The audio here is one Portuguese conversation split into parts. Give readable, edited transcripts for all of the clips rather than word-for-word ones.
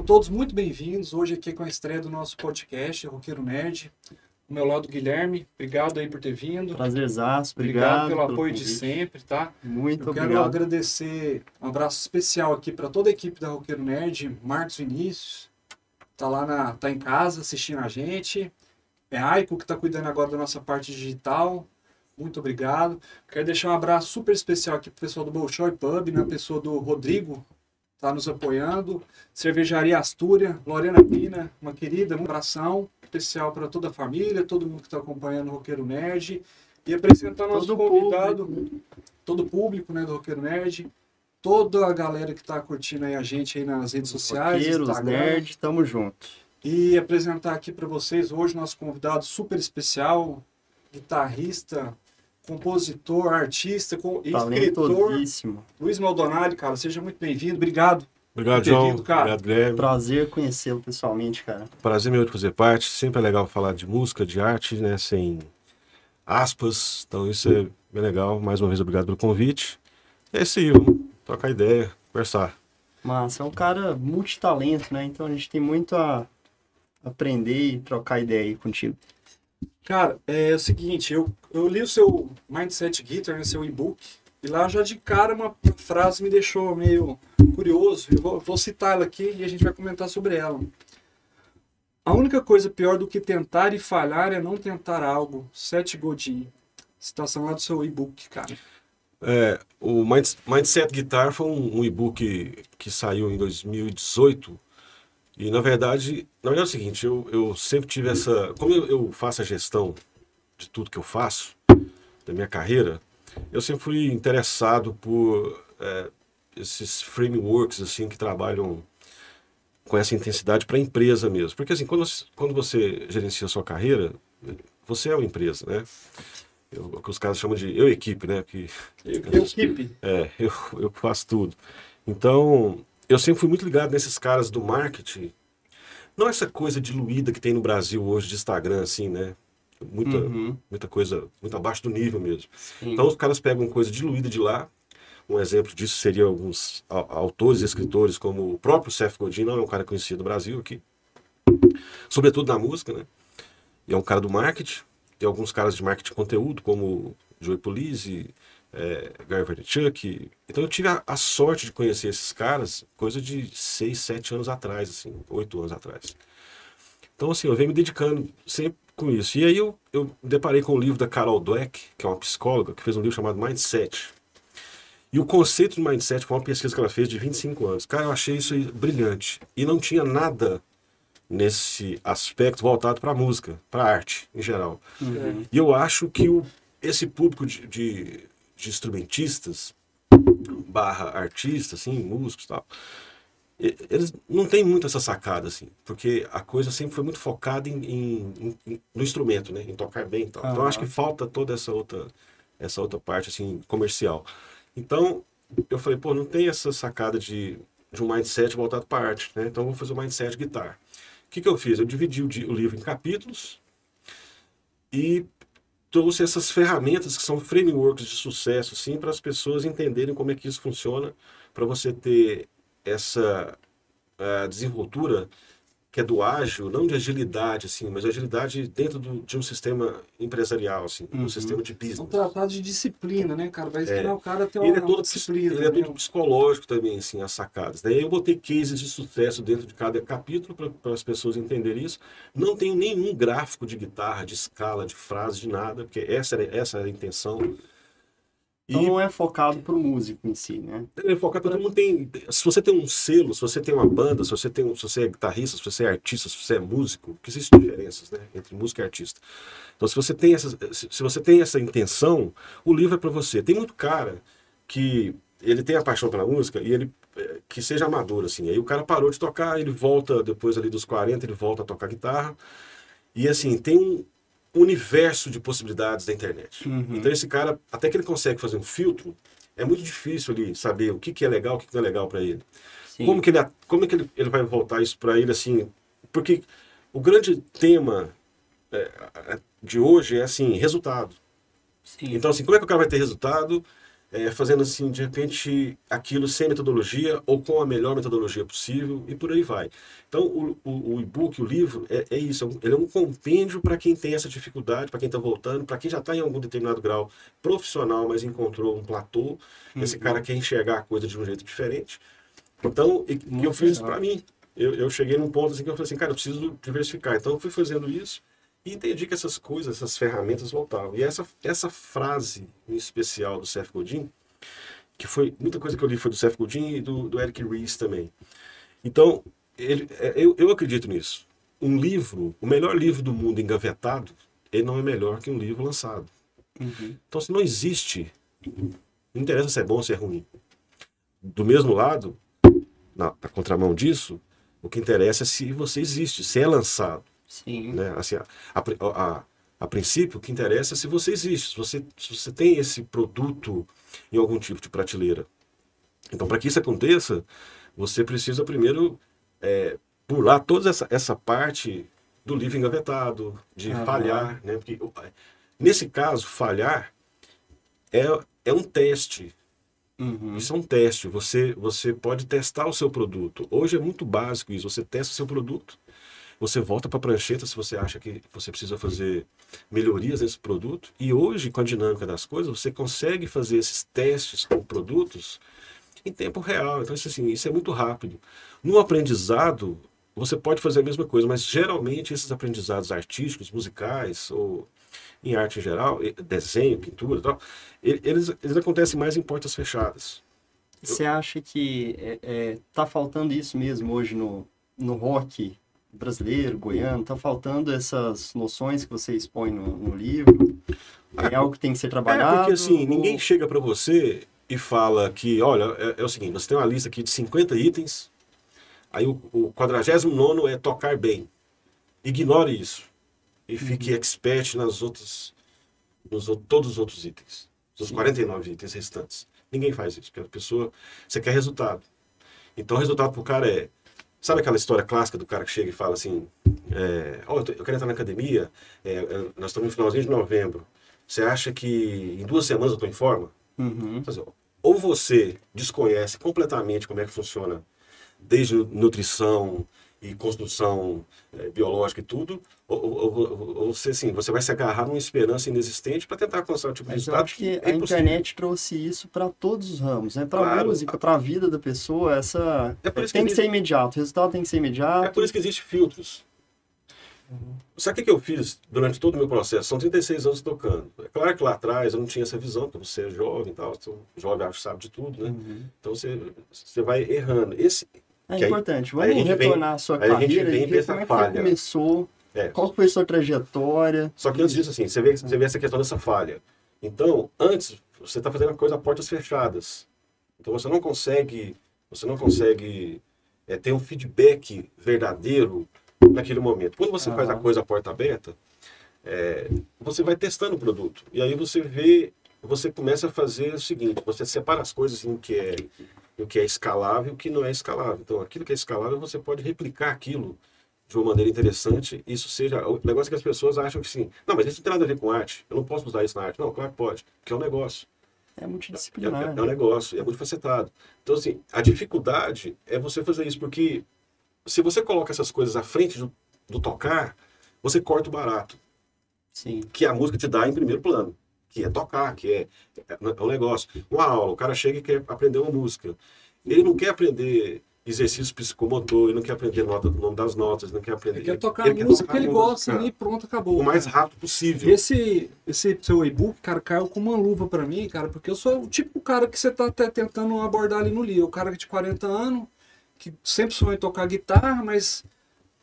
Sejam todos muito bem-vindos. Hoje aqui com a estreia do nosso podcast, Roqueiro Nerd. Do meu lado, Guilherme. Obrigado aí por ter vindo. Prazerzaço. Obrigado pelo apoio convite de sempre, tá? Muito obrigado. Quero agradecer, um abraço especial aqui para toda a equipe da Roqueiro Nerd. Marcos Vinícius, tá em casa assistindo a gente. É Aiko, que tá cuidando agora da nossa parte digital. Muito obrigado. Quero deixar um abraço super especial aqui pro pessoal do Bolshoi Pub, na pessoa do Rodrigo, tá nos apoiando. Cervejaria Astúria, Lorena Pina, uma querida, um abração especial para toda a família, todo mundo que está acompanhando o Roqueiro Nerd. E apresentar nosso convidado, todo o público, né, do Roqueiro Nerd, toda a galera que está curtindo aí a gente aí nas redes sociais. Roqueiros, Nerd, tamo junto. E apresentar aqui para vocês hoje nosso convidado super especial, guitarrista, compositor, artista e escritor, Luís Maldonalle. Cara, seja muito bem-vindo, obrigado. Obrigado, João. Obrigado, Greg. Prazer conhecê-lo pessoalmente, cara. Prazer meu de fazer parte. Sempre é legal falar de música, de arte, né, sem aspas. Então isso é bem legal. Mais uma vez, obrigado pelo convite. É isso aí, vamos trocar ideia, conversar. Massa, é um cara multitalento, né? Então a gente tem muito a aprender e trocar ideia aí contigo. Cara, é o seguinte, eu li o seu Mindset Guitar, né, seu e-book, e lá já de cara uma frase me deixou meio curioso. Eu vou citar ela aqui e a gente vai comentar sobre ela. A única coisa pior do que tentar e falhar é não tentar algo. Seth Godin. Citação lá do seu e-book, cara. É, o Mindset Guitar foi um e-book que saiu em 2018. E, na verdade é o seguinte, eu sempre tive essa... Como eu faço a gestão de tudo que eu faço, da minha carreira, eu sempre fui interessado por esses frameworks assim, que trabalham com essa intensidade para a empresa mesmo. Porque, assim, quando você gerencia a sua carreira, você é uma empresa, né? O que os caras chamam de eu-equipe, né? Eu-equipe. É, eu faço tudo. Então... Eu sempre fui muito ligado nesses caras do marketing. Não essa coisa diluída que tem no Brasil hoje de Instagram, assim, né? Muita coisa, muito abaixo do nível mesmo. Sim. Então, os caras pegam coisa diluída de lá. Um exemplo disso seria alguns autores e escritores, como o próprio Seth Godin, é um cara conhecido no Brasil aqui. Sobretudo na música, né? E é um cara do marketing. Tem alguns caras de marketing de conteúdo, como Joey Polizzi, Gary Vaynerchuk. Então eu tive a sorte de conhecer esses caras coisa de 6, 7 anos atrás, assim, 8 anos atrás. Então assim, eu venho me dedicando sempre com isso. E aí eu me deparei com o livro da Carol Dweck, que é uma psicóloga, que fez um livro chamado Mindset. E o conceito de Mindset foi uma pesquisa que ela fez de 25 anos. Cara, eu achei isso aí brilhante. E não tinha nada nesse aspecto voltado para música, para arte em geral. E eu acho que esse público de instrumentistas, barra artistas, assim, músicos e tal, eles não têm muito essa sacada, assim, porque a coisa sempre foi muito focada no instrumento, né, em tocar bem e tal. Então, acho que falta toda essa outra parte, assim, comercial. Então, eu falei, pô, não tem essa sacada de um mindset voltado para arte, né, então eu vou fazer o Mindset Guitar. O que eu fiz? Eu dividi o livro em capítulos e trouxe essas ferramentas que são frameworks de sucesso, sim, para as pessoas entenderem como é que isso funciona, para você ter essa desenvoltura que é do ágil, não de agilidade, assim, mas agilidade dentro de um sistema empresarial, assim, um sistema de business. É um tratado de disciplina, né, cara? Vai esperar o cara ter uma disciplina. Ele é todo psicológico também, assim, as sacadas. Daí eu botei cases de sucesso dentro de cada capítulo para as pessoas entenderem isso. Não tem nenhum gráfico de guitarra, de escala, de frase, de nada, porque essa era a intenção. Então não é focado para o músico em si, né? É focado para todo mundo. Se você tem um selo, se você tem uma banda, se você é guitarrista, se você é artista, se você é músico, porque existem diferenças, né, entre músico e artista. Então se você tem essa intenção, o livro é para você. Tem muito cara que ele tem a paixão pela música e ele que seja amador, assim. Aí o cara parou de tocar, ele volta depois ali dos 40, ele volta a tocar guitarra. E assim, tem um universo de possibilidades da internet. Então esse cara, até que ele consegue fazer um filtro, é muito difícil ele saber o que é legal, o que não é legal para ele. Sim. Como é que ele vai voltar isso para ele, assim, porque o grande tema de hoje é, assim, resultado. Sim. Então, assim, como é que o cara vai ter resultado fazendo assim, de repente, aquilo sem metodologia ou com a melhor metodologia possível e por aí vai. Então, o e-book, o livro, é isso. Ele é um compêndio para quem tem essa dificuldade, para quem está voltando, para quem já está em algum determinado grau profissional, mas encontrou um platô. Esse cara quer enxergar a coisa de um jeito diferente. Então, eu fiz isso para mim. Eu cheguei num ponto assim que eu falei assim, cara, eu preciso diversificar. Então, eu fui fazendo isso. E entendi que essas coisas, essas ferramentas voltavam. E essa frase em especial do Seth Godin, que foi muita coisa que eu li foi do Seth Godin e do Eric Ries também. Então, eu acredito nisso. Um livro, o melhor livro do mundo engavetado, ele não é melhor que um livro lançado. Então, se não existe, não interessa se é bom ou se é ruim. Do mesmo lado, na contramão disso, o que interessa é se você existe, se é lançado. Sim. Né? Assim, a princípio, o que interessa é se você existe, se você tem esse produto em algum tipo de prateleira. Então, para que isso aconteça, você precisa primeiro pular toda essa parte do livro engavetado, de falhar. Né? Porque, nesse caso, falhar é um teste. Isso é um teste. Você pode testar o seu produto. Hoje é muito básico isso. Você testa o seu produto. Você volta para a prancheta se você acha que você precisa fazer melhorias nesse produto. E hoje, com a dinâmica das coisas, você consegue fazer esses testes com produtos em tempo real. Então, isso é muito rápido. No aprendizado, você pode fazer a mesma coisa, mas geralmente esses aprendizados artísticos, musicais, ou em arte em geral, desenho, pintura e tal, eles acontecem mais em portas fechadas. Você acha que tá faltando isso mesmo hoje no rock brasileiro, goiano? Tá faltando essas noções que você expõe no livro? É algo que tem que ser trabalhado? Porque ninguém chega para você e fala que, olha, é o seguinte, você tem uma lista aqui de 50 itens, aí o 49º é tocar bem. Ignore isso e fique expert todos os outros itens, os 49 itens restantes. Ninguém faz isso, porque a pessoa, você quer resultado. Então o resultado pro cara sabe aquela história clássica do cara que chega e fala assim, eu quero entrar na academia, nós estamos no finalzinho de novembro, você acha que em 2 semanas eu estou em forma? Ou você desconhece completamente como é que funciona, desde nutrição e construção biológica e tudo, ou você, você vai se agarrar numa esperança inexistente para tentar alcançar o tipo de resultado. Mas eu acho que a internet trouxe isso para todos os ramos, né? Para a música, para a vida da pessoa, tem que ser imediato, o resultado tem que ser imediato. É por isso que existem filtros. Sabe o que eu fiz durante todo o meu processo? São 36 anos tocando. É claro que lá atrás eu não tinha essa visão, porque você é jovem e tal, jovem sabe de tudo, né? Então você vai errando. É importante, vamos retornar à sua carreira, como começou, qual foi a sua trajetória. Só que antes disso, você vê essa questão dessa falha. Então, antes, você está fazendo a coisa a portas fechadas. Então, você não consegue ter um feedback verdadeiro naquele momento. Quando você faz a coisa a porta aberta, você vai testando o produto. E aí você começa a fazer o seguinte, você separa as coisas em que o que é escalável e o que não é escalável. Então, aquilo que é escalável, você pode replicar aquilo de uma maneira interessante. Isso seja o negócio que as pessoas acham que não, mas isso não tem nada a ver com arte. Eu não posso usar isso na arte. Não, claro que pode, porque é um negócio. É multidisciplinar. É um negócio, é multifacetado. Então, a dificuldade é você fazer isso, porque se você coloca essas coisas à frente do tocar, você corta o barato. Sim. Que a música te dá em primeiro plano. Que é tocar, que é um negócio. Uma aula, o cara chega e quer aprender uma música. Ele não quer aprender exercício psicomotor, ele não quer aprender o nome das notas, ele não quer aprender... Ele quer tocar a música que ele gosta e pronto, acabou. O mais rápido possível. Esse seu e-book, cara, caiu com uma luva pra mim, cara, porque eu sou o tipo cara que você tá até tentando abordar ali no livro. O cara de 40 anos, que sempre sonha em tocar guitarra, mas...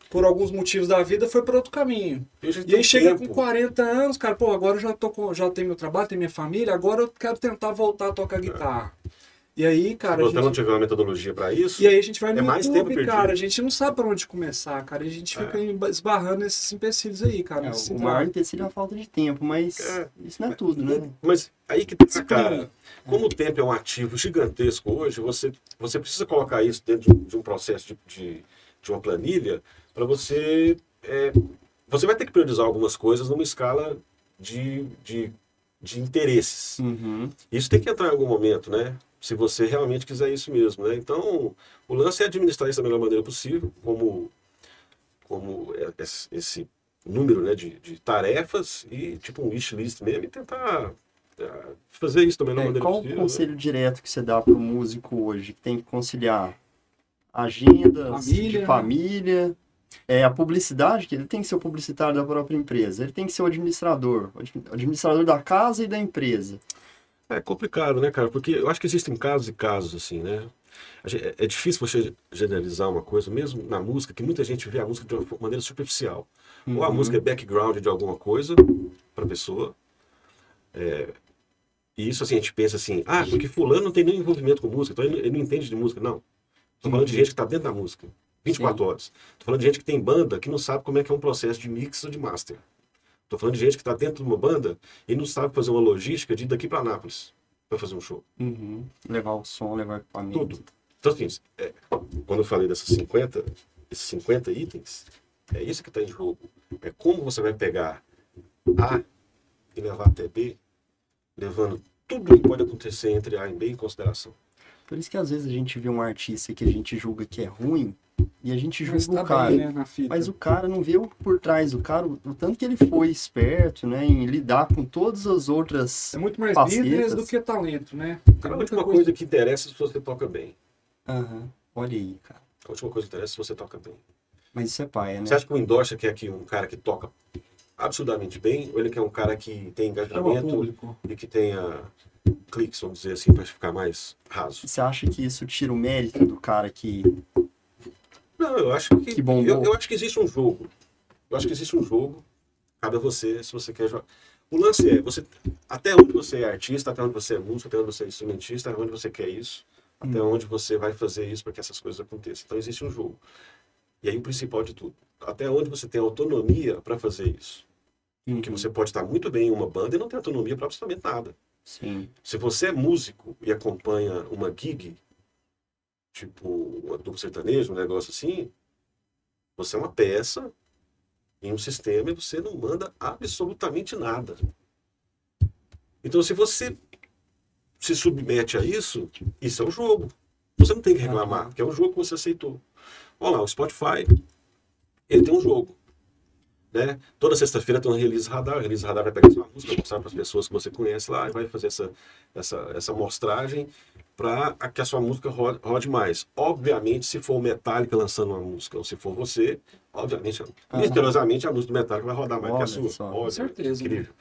por alguns motivos da vida, foi para outro caminho. E aí cheguei com 40 anos, cara, pô, agora eu já tenho meu trabalho, tenho minha família, agora eu quero tentar voltar a tocar guitarra. E aí, cara... Se você não tiver uma metodologia para isso... E aí a gente vai no YouTube, cara, a gente não sabe para onde começar, cara, a gente fica esbarrando nesses empecilhos aí, cara. O maior empecilho é a falta de tempo, mas isso não é tudo, né? Mas aí que tá, cara, como o tempo é um ativo gigantesco hoje, você precisa colocar isso dentro de um processo de uma planilha, para você vai ter que priorizar algumas coisas numa escala de de interesses. Uhum. Isso tem que entrar em algum momento, né? Se você realmente quiser isso mesmo, né? Então, o lance é administrar isso da melhor maneira possível, como esse número, né, de tarefas e tipo um wishlist mesmo e tentar fazer isso da melhor maneira qual possível. Qual o conselho, né, direto que você dá para o músico hoje que tem que conciliar agendas, família, a publicidade, que ele tem que ser o publicitário da própria empresa, ele tem que ser o administrador da casa e da empresa? É complicado, né, cara? Porque eu acho que existem casos e casos, assim, né? É difícil você generalizar uma coisa, mesmo na música, que muita gente vê a música de uma maneira superficial. Uhum. Ou a música é background de alguma coisa para a pessoa. E isso, assim, a gente pensa assim, porque fulano não tem nenhum envolvimento com música, então ele não entende de música. Não. Estou falando de gente que está dentro da música, 24 horas. Estou falando de gente que tem banda que não sabe como é que é um processo de mix ou de master. Estou falando de gente que está dentro de uma banda e não sabe fazer uma logística de ir daqui para Anápolis para fazer um show. Uhum. Levar o som, levar o equipamento. Tudo. Então, assim, quando eu falei dessas 50, esses 50 itens, é isso que está em jogo. É como você vai pegar A e levar até B, levando tudo que pode acontecer entre A e B em consideração. Por isso que às vezes a gente vê um artista que a gente julga que é ruim, e a gente julga o cara, bem, né, mas o cara não vê o por trás, o cara, o tanto que ele foi esperto, né, em lidar com todas as outras é muito mais facetas do que talento, né? A última coisa que interessa é se você toca bem. Uhum. Olha aí, cara. A última coisa que interessa é se você toca bem. Mas isso é paia, né? Você acha que o Endorcha quer que um cara que toca absurdamente bem, ou ele quer um cara que tem engajamento e que tenha cliques, vamos dizer assim, para ficar mais raso? Você acha que isso tira o mérito do cara que... Não, eu acho que eu acho que existe um jogo. Eu acho que existe um jogo. Cabe a você, se você quer jogar. O lance é, você, até onde você é artista, até onde você é músico, até onde você é instrumentista, até onde você quer isso, até onde você vai fazer isso para que essas coisas aconteçam. Então existe um jogo. E aí o principal de tudo, até onde você tem autonomia para fazer isso. Porque você pode estar muito bem em uma banda e não ter autonomia para absolutamente nada. Sim. Se você é músico e acompanha uma gig, tipo uma dupla sertaneja, um negócio assim, você é uma peça em um sistema e você não manda absolutamente nada. Então, se você se submete a isso, isso é um jogo. Você não tem que reclamar, porque é um jogo que você aceitou. Olha lá, o Spotify, ele tem um jogo, né? Toda sexta-feira tem um release radar. O release radar vai pegar sua música, vai mostrar para as pessoas que você conhece lá e vai fazer essa mostragem para que a sua música rode mais. Obviamente, se for o Metallica lançando uma música, ou se for você, obviamente, misteriosamente, a música do Metallica vai rodar mais que a sua. Com certeza. Incrível.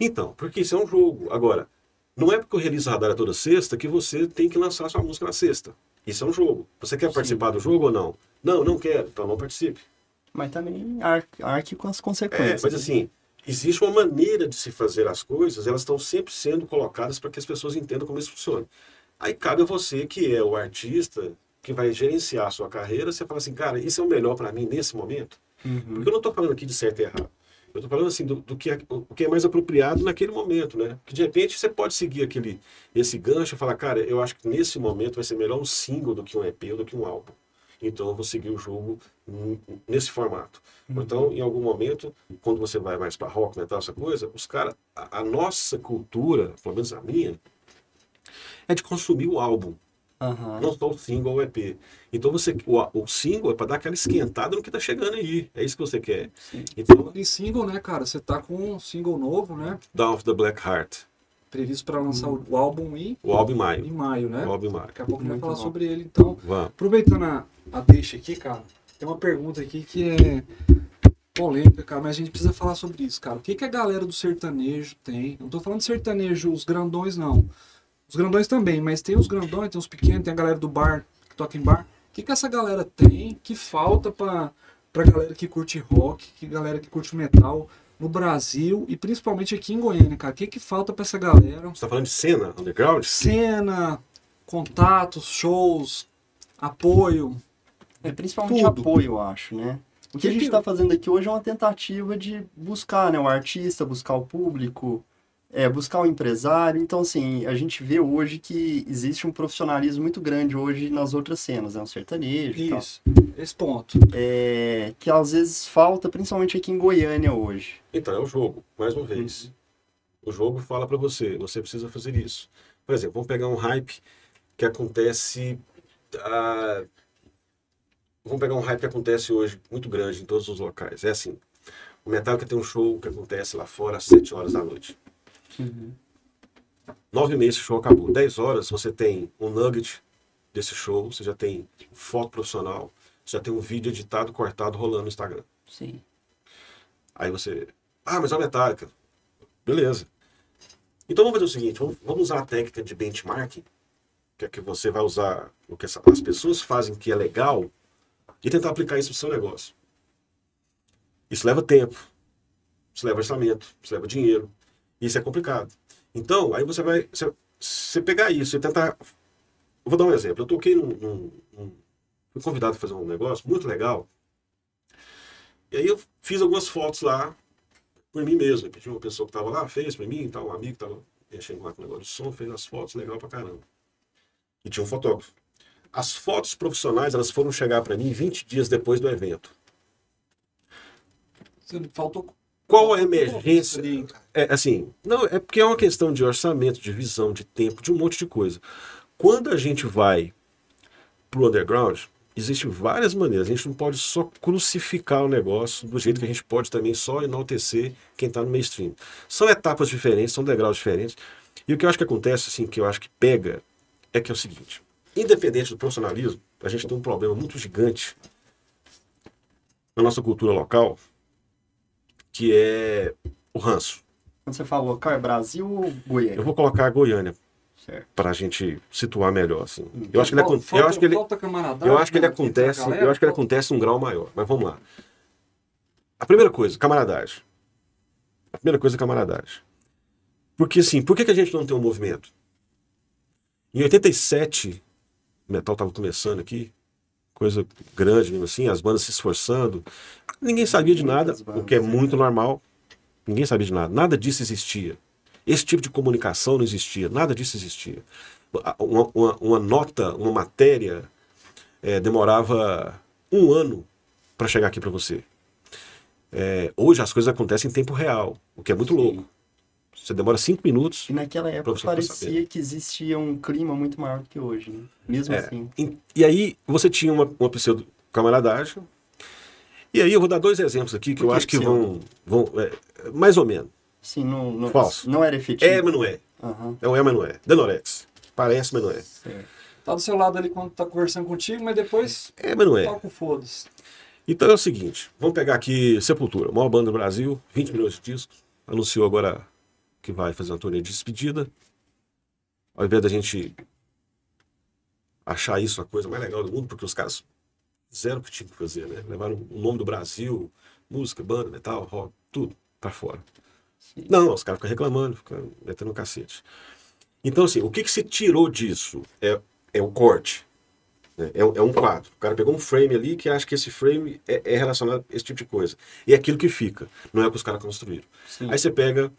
Então, porque isso é um jogo. Agora, não é porque o release radar é toda sexta que você tem que lançar a sua música na sexta. Isso é um jogo. Você quer participar do jogo ou não? Não, não quero. Então não participe. Mas também arque com as consequências. Mas assim, existe uma maneira de se fazer as coisas, elas estão sempre sendo colocadas para que as pessoas entendam como isso funciona. Aí cabe a você, que é o artista, que vai gerenciar a sua carreira, você fala assim, cara, isso é o melhor para mim nesse momento? Porque eu não estou falando aqui de certo e errado. Eu estou falando assim, do que é mais apropriado naquele momento, né? Que de repente você pode seguir esse gancho e falar, cara, eu acho que nesse momento vai ser melhor um single do que um EP ou do que um álbum. Então eu vou seguir o jogo nesse formato. Então, em algum momento, quando você vai mais para rock, metal, essa coisa, os caras, a nossa cultura, pelo menos a minha, é de consumir o álbum. Não só o single ou o EP. Então o single é para dar aquela esquentada no que tá chegando aí. É isso que você quer. Então, e single, né, cara? Você tá com um single novo, né? Dawn of the Black Heart. Previsto para lançar o álbum em maio. Em maio, né? O álbum em maio. Daqui a pouco a gente vai falar sobre ele, então. Vamos. Aproveitando a deixa aqui, cara, tem uma pergunta aqui que é polêmica, cara, mas a gente precisa falar sobre isso, cara. O que a galera do sertanejo tem? Não tô falando de sertanejo, os grandões, não. Os grandões também, mas tem os grandões, tem os pequenos, tem a galera do bar, que toca em bar. O que essa galera tem que falta pra galera que curte rock, que galera que curte metal no Brasil e principalmente aqui em Goiânia, cara? O que falta pra essa galera? Você tá falando de cena underground? Cena, contatos, shows, apoio. Principalmente tudo. Apoio, eu acho, né? O que a gente tá fazendo aqui hoje é uma tentativa de buscar, né, o artista, buscar o público, buscar o empresário. Então, assim, a gente vê hoje que existe um profissionalismo muito grande hoje nas outras cenas, né? O sertanejo e tal. Isso, esse ponto. Que às vezes falta, principalmente aqui em Goiânia hoje. Então, é o jogo, mais uma vez. O jogo fala para você, você precisa fazer isso. Por exemplo, vamos pegar um hype que acontece... Vamos pegar um hype que acontece hoje muito grande em todos os locais. É assim, o Metallica tem um show que acontece lá fora às 7 horas da noite. Uhum. 9h30 o show acabou. 10 horas você tem um nugget desse show, você já tem foto profissional, você já tem um vídeo editado, cortado, rolando no Instagram. Sim. Aí você... Ah, mas é o Metallica. Beleza. Então vamos fazer o seguinte, vamos usar a técnica de benchmarking, que é que você vai usar o que as pessoas fazem que é legal e tentar aplicar isso no seu negócio. Isso leva tempo, isso leva orçamento, isso leva dinheiro, isso é complicado. Então, aí você vai, você pegar isso e tentar... Eu vou dar um exemplo. Eu toquei fui convidado a fazer um negócio muito legal, e aí eu fiz algumas fotos lá, por mim mesmo. Eu pedi uma pessoa que estava lá, fez para mim, um amigo que estava mexendo lá com o negócio de som, fez as fotos, legal pra caramba. E tinha um fotógrafo. As fotos profissionais, elas foram chegar para mim 20 dias depois do evento. Faltou... Qual a emergência? É, assim, não, é porque é uma questão de orçamento, de visão, de tempo, de um monte de coisa. Quando a gente vai pro underground, existem várias maneiras. A gente não pode só crucificar o negócio do jeito que a gente pode também só enaltecer quem está no mainstream. São etapas diferentes, são degraus diferentes. E o que eu acho que acontece, assim, que eu acho que pega, é que é o seguinte. Independente do profissionalismo, a gente tem um problema muito gigante na nossa cultura local, que é o ranço. Quando você fala local, é Brasil ou Goiânia? Eu vou colocar Goiânia para a gente situar melhor. Assim. Eu acho que ele acontece um grau maior, mas vamos lá. A primeira coisa, camaradagem. A primeira coisa é camaradagem. Porque assim, por que a gente não tem um movimento? Em 87, o metal estava começando aqui, coisa grande mesmo assim, as bandas se esforçando. Ninguém sabia de nada, o que é muito normal. Ninguém sabia de nada, nada disso existia. Esse tipo de comunicação não existia, nada disso existia. Uma nota, uma matéria, demorava um ano para chegar aqui para você. Hoje as coisas acontecem em tempo real, o que é muito louco. Você demora 5 minutos. E naquela época parecia que existia um clima muito maior do que hoje, né? Mesmo assim. E aí você tinha uma pseudo-camaradagem. E aí eu vou dar 2 exemplos aqui que eu acho que vão mais ou menos. Sim, não, falso. Não era efetivo. É, mas não é. Uhum. É um é, mas não é. Danorex. Parece, mas não é. Certo. Tá do seu lado ali quando tá conversando contigo, mas depois... É, mas não é. Toca o foda-se. Então é o seguinte, vamos pegar aqui Sepultura, maior banda do Brasil, 20 milhões de discos, anunciou agora... que vai fazer uma turnê de despedida. Ao invés da gente achar isso a coisa mais legal do mundo, porque os caras fizeram o que tinham que fazer, né? Levaram o nome do Brasil, música, banda, metal, rock, tudo pra fora. Sim. Não, os caras ficam reclamando, ficam metendo um cacete. Então, assim, o que se tirou disso? É um corte, né? É um quadro. O cara pegou um frame ali que acha que esse frame é relacionado a esse tipo de coisa. E é aquilo que fica, não é o que os caras construíram. Sim. Aí você pega...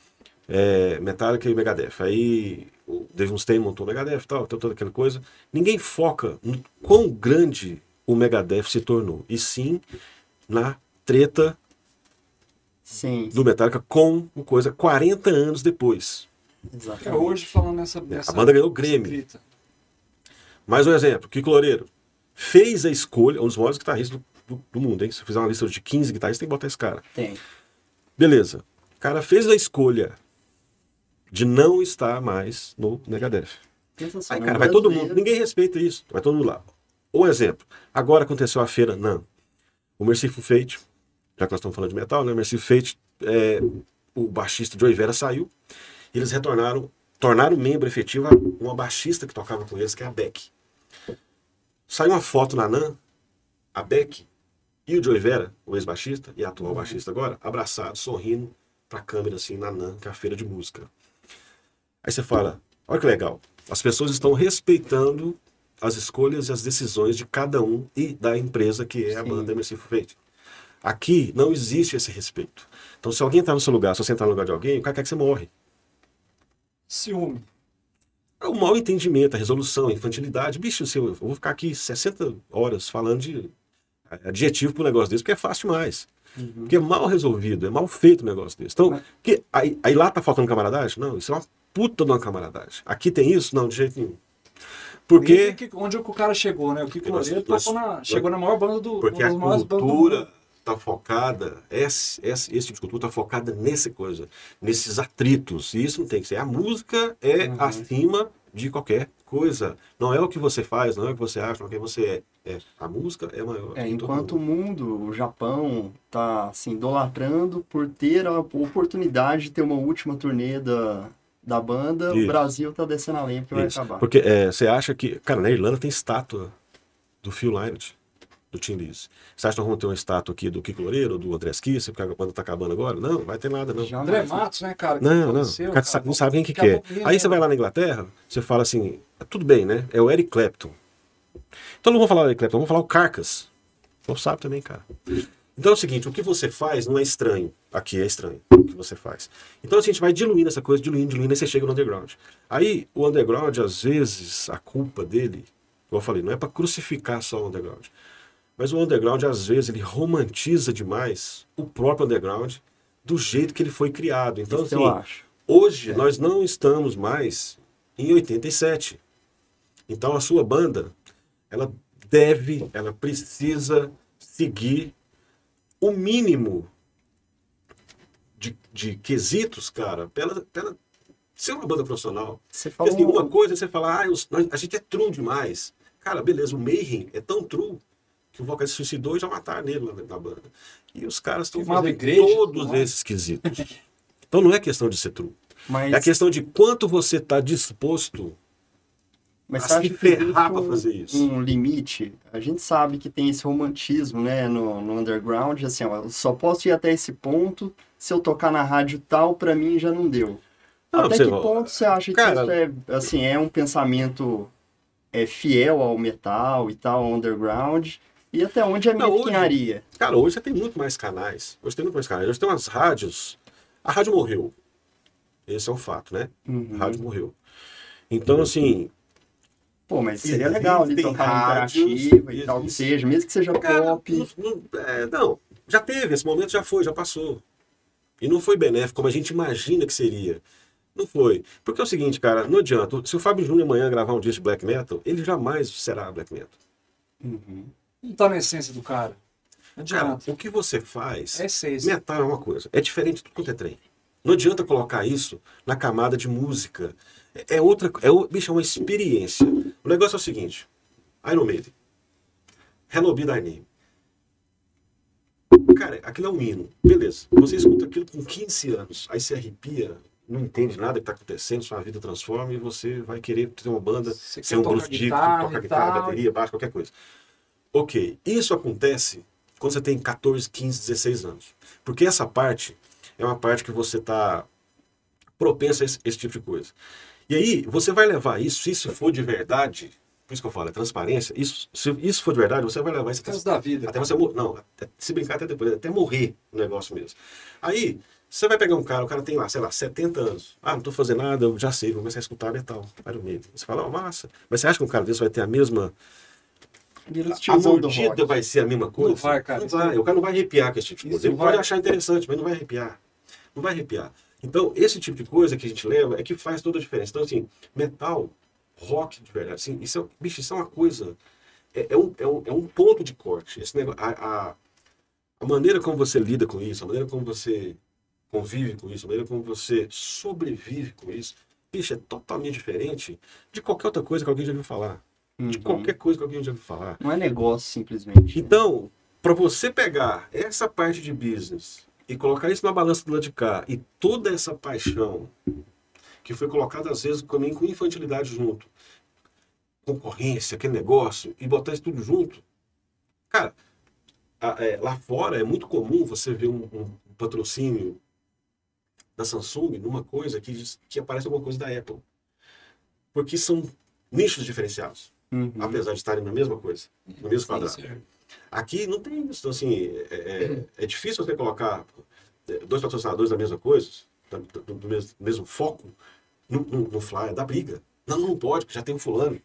Metallica e Megadeth. Aí o Dave Mustaine montou o Megadeth e tal, toda aquela coisa. Ninguém foca no quão grande o Megadeth se tornou, e sim na treta do Metallica com uma coisa 40 anos depois. Exatamente. É hoje falando nessa a banda ganhou o Grêmio. Mais um exemplo, Kiko Loureiro fez a escolha, um dos maiores guitarristas do mundo, hein? Se eu fizer uma lista de 15 guitarristas, tem que botar esse cara. Tem. Beleza. O cara fez a escolha de não estar mais no Megadeth. Aí, cara, vai todo mundo, ninguém respeita isso, vai todo mundo lá. Um exemplo, agora aconteceu a feira Nan. O Mercyful Fate, já que nós estamos falando de metal, né? Mercyful Fate, o baixista Joey Vera saiu, e eles tornaram membro efetivo uma baixista que tocava com eles, que é a Beck. Saiu uma foto na Nan, a Beck e o Joey Vera, o ex-baixista e atual baixista agora, abraçados, sorrindo pra câmera assim na Nan, que é a feira de música. Aí você fala, olha que legal, as pessoas estão respeitando as escolhas e as decisões de cada um e da empresa que é a banda Mercyful Fate. Aqui não existe esse respeito. Então se alguém está no seu lugar, se você entrar no lugar de alguém, o cara quer que você morre. Ciúme. É o mau entendimento, a resolução, a infantilidade. Bicho, eu vou ficar aqui 60 horas falando de adjetivo pro negócio desse, porque é fácil demais. Porque é mal resolvido, é mal feito o negócio desse. Então, que, aí lá tá faltando camaradagem? Não, isso é uma puta de uma camaradagem. Aqui tem isso? Não, de jeito nenhum. Porque... onde o cara chegou, né? O Kiko Loureiro chegou na maior banda do... Porque a cultura tá focada, esse tipo de cultura tá focada nessa coisa, nesses atritos. E isso não tem que ser. A música é acima de qualquer coisa. Não é o que você faz, não é o que você acha, não é o que você é. A música é maior. É, enquanto o mundo, o Japão, tá se idolatrando por ter a oportunidade de ter uma última turnê da banda, isso. O Brasil tá descendo a lenha porque vai acabar. Porque você acha que... Cara, na Irlanda tem estátua do Phil Lynott, do Tim Lewis. Você acha que nós vamos ter uma estátua aqui do Kiko Loureiro, do Andrés Kisser, porque a banda tá acabando agora? Não, vai ter nada, não. Já André Matos, né, cara? Não, não. O cara não sabe quem que quer. Aí você vai lá na Inglaterra, você fala assim, tudo bem, né? É o Eric Clapton. Então não vou falar o Eric Clapton, vou falar o Carcass. Não sabe também, cara. Então é o seguinte, o que você faz não é estranho. Aqui é estranho o que você faz. Então assim, a gente vai diluindo essa coisa, diluindo, e você chega no underground. Aí o underground, às vezes, a culpa dele, como eu falei, não é para crucificar só o underground. Mas o underground, às vezes, ele romantiza demais o próprio underground do jeito que ele foi criado. Então assim, eu acho. Hoje nós não estamos mais em 87. Então a sua banda, ela deve, ela precisa seguir o mínimo de quesitos, cara, pra ela ser uma banda profissional. Você falou... Porque, assim, uma coisa você fala, a gente é true demais. Cara, beleza, o Mayhem é tão true que o vocalista suicidou e já mataram nele na banda. E os caras estão fazendo todos esses quesitos. Então não é questão de ser true. Mas... é a questão de quanto você está disposto... Mas você acha que ferrar pra fazer isso? Um limite? A gente sabe que tem esse romantismo, né, no underground, assim, ó, só posso ir até esse ponto, se eu tocar na rádio tal, pra mim já não deu. Não, até que ponto você acha que cara, isso é um pensamento fiel ao metal e tal, underground, e até onde é mesquinharia? Cara, hoje você tem muito mais canais, hoje tem umas rádios, a rádio morreu, esse é um fato, né? A rádio morreu. Então, assim... Pô, mas seria legal ele tocar rádio, interativa e tal, que seja, mesmo que seja pop. Não, já teve, esse momento já foi, já passou. E não foi benéfico, como a gente imagina que seria. Não foi. Porque é o seguinte, cara, não adianta. Se o Fábio Júnior amanhã gravar um disco de black metal, ele jamais será black metal. Não tá na essência do cara. Não adianta. Cara, o que você faz, metal é uma coisa, é diferente de tudo quanto é trem. Não adianta colocar isso na camada de música. É outra... bicho, é uma experiência. O negócio é o seguinte. Iron Maiden. Hello Be Thy Name. Cara, aquilo é um hino. Beleza. Você escuta aquilo com 15 anos. Aí você arrepia, não entende nada que está acontecendo, sua vida transforma e você vai querer ter uma banda, ser um grupo de tocar guitarra, bateria, baixo, qualquer coisa. Ok. Isso acontece quando você tem 14, 15, 16 anos. Porque essa parte é uma parte que você está propensa a esse tipo de coisa. E aí, você vai levar isso, se isso for de verdade, por isso que eu falo, é transparência, se isso for de verdade, você vai levar isso da vida. Até você morrer, não, se brincar até depois, até morrer o negócio mesmo. Aí, você vai pegar um cara, o cara tem lá, sei lá, 70 anos, não tô fazendo nada, eu já sei, vou começar a escutar metal, para o medo. Você fala, massa, mas você acha que um cara desse vai ter a mesma... A mordida vai ser a mesma coisa? Não vai, cara. Não vai, o cara não vai arrepiar com esse tipo de coisa. Ele pode achar interessante, mas não vai arrepiar. Não vai arrepiar. Então, esse tipo de coisa que a gente leva é que faz toda a diferença. Então, assim, metal, rock, de verdade, assim, bicho, isso é uma coisa... É um ponto de corte. Esse negócio, a maneira como você lida com isso, a maneira como você convive com isso, a maneira como você sobrevive com isso, bicho, é totalmente diferente de qualquer outra coisa que alguém já ouviu falar. De qualquer coisa que alguém já ouviu falar. Não é negócio, simplesmente. Então, para você pegar essa parte de business... e colocar isso na balança do lado de cá, e toda essa paixão que foi colocada às vezes também com infantilidade junto, concorrência, aquele negócio, e botar isso tudo junto, cara, lá fora é muito comum você ver um patrocínio da Samsung numa coisa que aparece alguma coisa da Apple, porque são nichos diferenciados, apesar de estarem na mesma coisa, no mesmo quadrado. Aqui não tem isso, então assim, é difícil você colocar dois patrocinadores da mesma coisa, do mesmo foco, no flyer, dá briga. Não pode, porque já tem um fulano,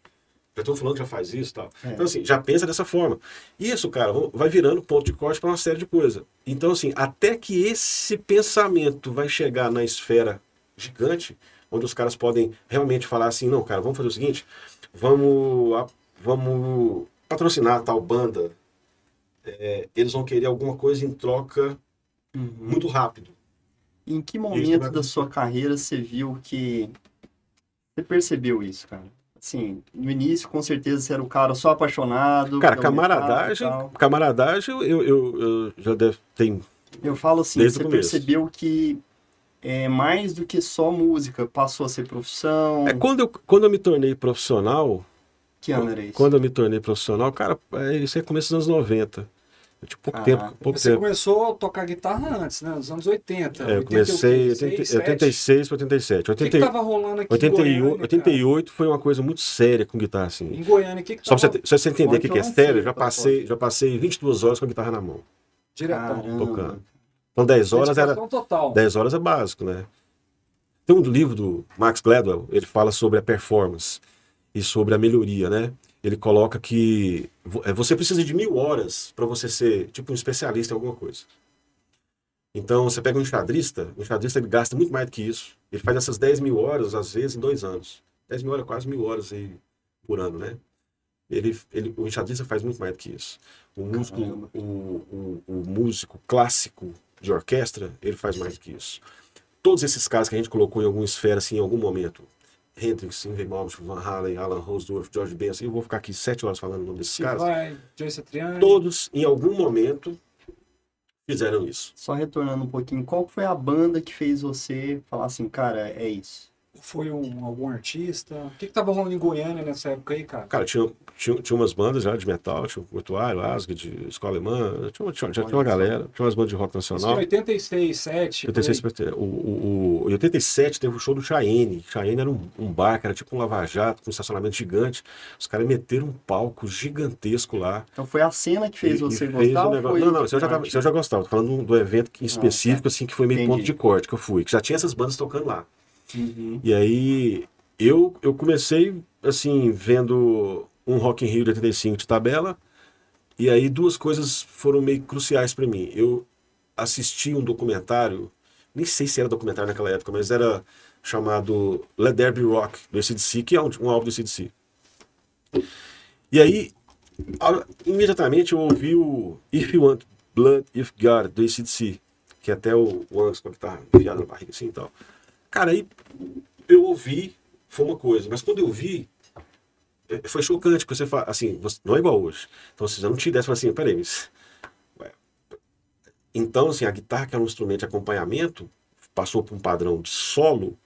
Já tem um fulano que já faz isso e tal. É. Então, assim, já pensa dessa forma. Isso, cara, vai virando ponto de corte para uma série de coisas. Então, assim, até que esse pensamento vai chegar na esfera gigante, onde os caras podem realmente falar assim, não, cara, vamos fazer o seguinte, vamos patrocinar tal banda. É, eles vão querer alguma coisa em troca muito rápido. Em que momento da sua carreira você viu que... Você percebeu isso, cara? Assim, no início, com certeza, você era um cara só apaixonado... Cara, camaradagem, eu já tenho... Eu falo assim, você percebeu que é mais do que só música, passou a ser profissão... É, quando eu me tornei profissional... Que ano era isso? Quando eu me tornei profissional, cara, isso é começo dos anos 90. Tipo, pouco tempo. Você começou a tocar guitarra antes, né? Nos anos 80. É, eu comecei em 86 para 87. O que estava rolando aqui em Goiânia? 88 foi uma coisa muito séria com guitarra, assim. Em Goiânia, o que estava... Só pra você entender o que é sério, já passei 22 horas com a guitarra na mão. Direto. Tocando. Então, 10 horas era... Total. 10 horas é básico, né? Tem um livro do Max Gladwell, ele fala sobre a performance e sobre a melhoria, né? Ele coloca que você precisa de 1000 horas para você ser, tipo, um especialista em alguma coisa. Então, você pega um enxadrista ele gasta muito mais do que isso. Ele faz essas 10.000 horas, às vezes, em 2 anos. 10.000 horas, quase 1.000 horas aí por ano, né? O enxadrista faz muito mais do que isso. O músico clássico de orquestra, ele faz mais do que isso. Todos esses caras que a gente colocou em alguma esfera, assim, em algum momento... Hendrix, Ingeborg, Van Halen, Alan Rosendorff, George Benson, eu vou ficar aqui 7 horas falando o nome desses caras. Todos, em algum momento, fizeram isso. Só retornando um pouquinho, qual foi a banda que fez você falar assim, cara, é isso? Foi algum artista? O que estava rolando em Goiânia nessa época aí, cara? Cara, tinha umas bandas já de metal, tinha o Mortuário, Asgard, de Escola Alemã, já tinha uma galera, tinha umas bandas de rock nacional. Isso em 86, 7. 86, em 87 teve o show do Cheyenne. Cheyenne era um bar, cara, tipo um lava-jato, com um estacionamento gigante. Os caras meteram um palco gigantesco lá. Então foi a cena que fez você gostar? Não, eu já gostava. Tô falando do evento específico, assim, que foi meio ponto de corte que eu fui, que já tinha essas bandas tocando lá. E aí eu comecei assim, vendo um Rock in Rio de 85 de tabela, e aí duas coisas foram meio cruciais para mim. Eu assisti um documentário, nem sei se era documentário naquela época, mas era chamado Let There Be Rock, do ACDC, que é um álbum do ACDC. E aí, imediatamente eu ouvi o If You Want Blood, If God, do ACDC, que é até o Angus com a guitarra enfiada na barriga assim e tal. Cara, aí eu ouvi, foi uma coisa, mas quando eu vi, foi chocante, porque você fala, assim, não é igual hoje. Então, se eu não te desse, fala assim, peraí, mas... Então, assim, a guitarra, que era um instrumento de acompanhamento, passou por um padrão de solo.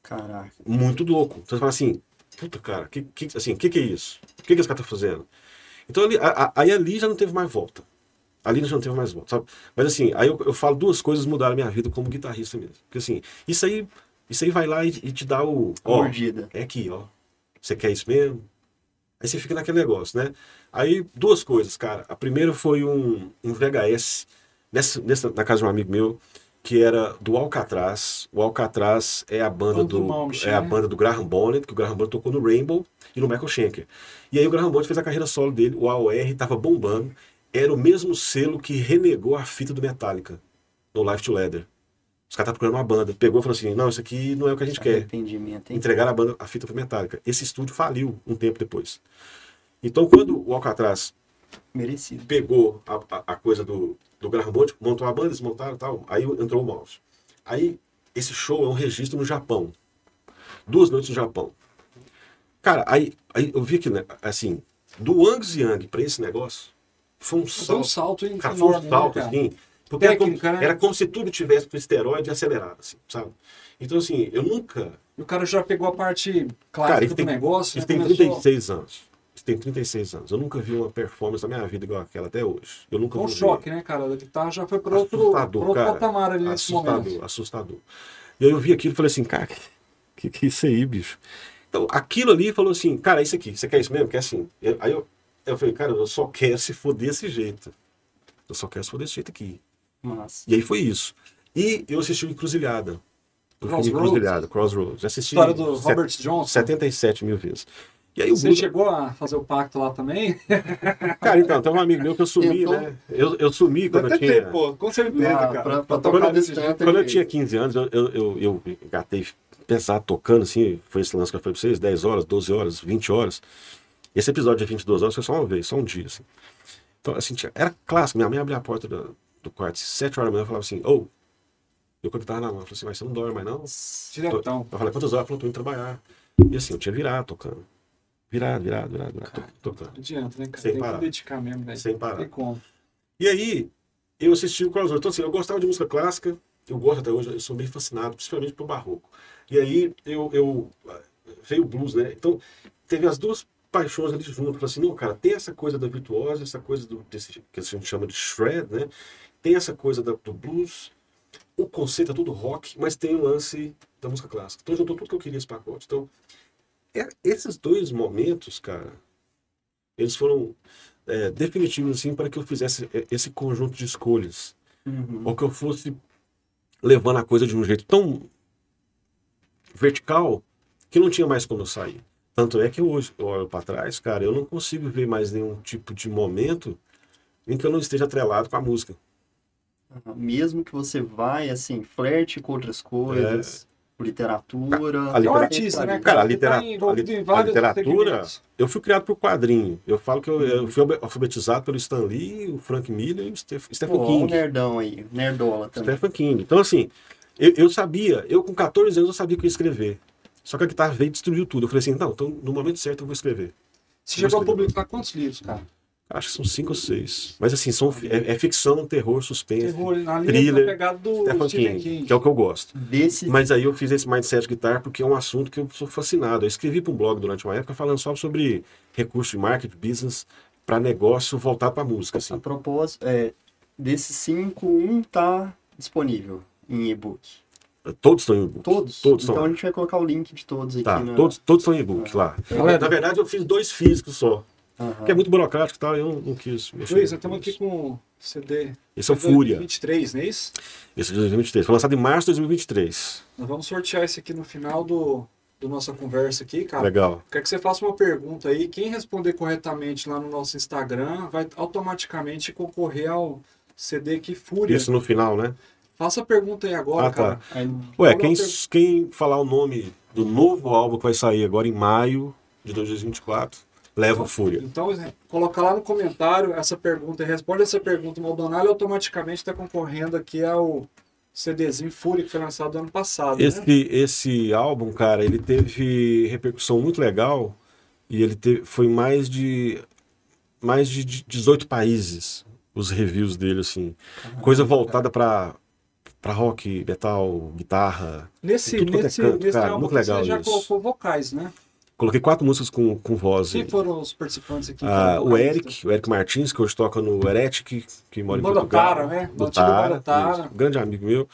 Caraca. Muito louco. Então, você fala assim, puta, cara, que é isso? Que esse cara tá fazendo? Então, ali já não teve mais volta. Ali já não teve mais volta, sabe? Mas assim, aí eu falo, duas coisas mudaram a minha vida como guitarrista mesmo. Porque assim, isso aí vai lá e te dá o... Ó, mordida. É aqui, ó. Você quer isso mesmo? Aí você fica naquele negócio, né? Aí, duas coisas, cara. A primeira foi um VHS, na casa de um amigo meu, que era do Alcatraz. O Alcatraz é a banda do Graham Bonnet, que o Graham Bonnet tocou no Rainbow e no Michael Schenker. E aí o Graham Bonnet fez a carreira solo dele, o AOR, tava bombando. Era o mesmo selo que renegou a fita do Metallica, no Live to Leather. Os caras estavam procurando uma banda. Pegou e falou assim, não, isso aqui não é o que a gente quer. Entregaram a banda, a fita pro Metallica. Esse estúdio faliu um tempo depois. Então, quando o Alcatraz pegou a coisa do Graham Bonnet, montou a banda, desmontaram e tal, aí entrou o Mouse. Aí, esse show é um registro no Japão. 2 noites no Japão. Cara, aí eu vi que, né, assim, do Angus Young pra esse negócio, foi um salto enorme, cara, foi um salto, né, assim, porque era como se tudo tivesse com esteroide acelerado, assim, sabe? Então, assim, eu nunca... E o cara já pegou a parte clássica, cara, do negócio, ele tem 36 anos. Ele tem 36 anos. Eu nunca vi uma performance na minha vida igual aquela até hoje. Eu nunca vi. Um choque, né, cara? A guitarra já foi para outro patamar ali nesse momento. Assustador. E aí eu vi aquilo e falei assim, cara, que é isso aí, bicho? Então, aquilo ali falou assim, cara, é isso aqui. Você quer isso mesmo? Quer assim. Aí eu falei, cara, eu só quero se for desse jeito. Eu só quero se for desse jeito aqui. Nossa. E aí foi isso. E eu assisti o Encruzilhada. O filme Encruzilhada, Crossroads. Assisti história do Robert Johnson. 77 mil vezes. E aí, você chegou a fazer o pacto lá também? Cara, então, tem um amigo meu que eu sumi, né? Eu sumi quando eu tinha... Pô, com certeza, cara. Pra tocar desse jeito. Quando eu tinha 15 anos, eu engatei pensar tocando, assim, foi esse lance que eu falei pra vocês, 10 horas, 12 horas, 20 horas. Esse episódio de 22 horas foi só uma vez, só um dia, assim. Então, assim, era clássico. Minha mãe abria a porta do quarto, 7 horas da manhã, eu falava assim, ô... Eu quando tava na mão, eu falei assim, mas você não dorme mais, não? Diretão. Eu falei, quantas horas? Eu falei, tô indo trabalhar. E assim, eu tinha virado tocando. Virado. Cara, não adianta, né, cara? Sem parar. Tem que dedicar mesmo, né? Sem parar. E aí, eu assisti o crossover. Então, assim, eu gostava de música clássica, eu gosto até hoje, eu sou bem fascinado, principalmente pelo barroco. E aí, veio o blues, né? Então, teve as duas paixões ali junto. Eu falei assim, não, cara, tem essa coisa da virtuosa, essa coisa que a gente chama de shred, né? Tem essa coisa do blues, o conceito é tudo rock, mas tem o lance da música clássica. Então, juntou tudo que eu queria esse pacote. Então... esses dois momentos, cara, eles foram definitivos, assim, para que eu fizesse esse conjunto de escolhas. Uhum. Ou que eu fosse levando a coisa de um jeito tão vertical que não tinha mais como eu sair. Tanto é que hoje, eu olho para trás, cara, eu não consigo ver mais nenhum tipo de momento em que eu não esteja atrelado com a música. Mesmo que você vai, assim, flerte com outras coisas... literatura... A literatura, né, cara? A literatura, eu fui criado por quadrinho. Eu falo que eu fui alfabetizado pelo Stan Lee, o Frank Miller e o Stephen King. Nerdão aí, nerdola também. Stephen King. Então, assim, eu sabia, eu com 14 anos eu sabia que eu ia escrever. Só que a guitarra veio e destruiu tudo. Eu falei assim, não, então no momento certo eu vou escrever. Você chegou a publicar quantos livros, cara? Acho que são 5 ou 6. Mas assim, é ficção, terror, suspense. Terror, na thriller, pegada do Stephen King, que é o que eu gosto. Mas aí eu fiz esse Mindset Guitar porque é um assunto que eu sou fascinado. Eu escrevi para um blog durante uma época falando só sobre recurso de marketing, business, para negócio voltar para música. Assim. A propósito, desses 5, um tá disponível em e-book. Todos estão em e-book. Todos então estão. A gente vai colocar o link de todos aqui. Tá, na... todos estão em e-book lá. Na verdade, eu fiz 2 físicos só. Uhum. Que é muito burocrático e tal, eu não quis mexer. Luiz, nós estamos aqui com CD. Esse é o Fúria. 2023, não é isso? Esse é de 2023, foi lançado em março de 2023. Nós vamos sortear esse aqui no final do nossa conversa aqui, cara. Legal. Quer que você faça uma pergunta aí, quem responder corretamente lá no nosso Instagram vai automaticamente concorrer ao CD aqui Fúria. Isso no final, né? Faça a pergunta aí agora, cara. Tá. Aí, ué, quem falar o nome do novo álbum que vai sair agora em maio de 2024... leva Fúria. Então, coloca lá no comentário essa pergunta e responde essa pergunta. O Maldonalle automaticamente está concorrendo aqui ao CDzinho Fúria, que foi lançado ano passado. Esse álbum, cara, ele teve repercussão muito legal e ele foi mais de 18 países os reviews dele, assim. Ah, coisa voltada para rock, metal, guitarra. Nesse álbum muito legal, você já colocou vocais, né? Coloquei 4 músicas com voz. Quem foram os participantes aqui? O Eric Martins, que hoje toca no Heretic, que mora em Portugal. Tara, né? Tara. Grande amigo meu.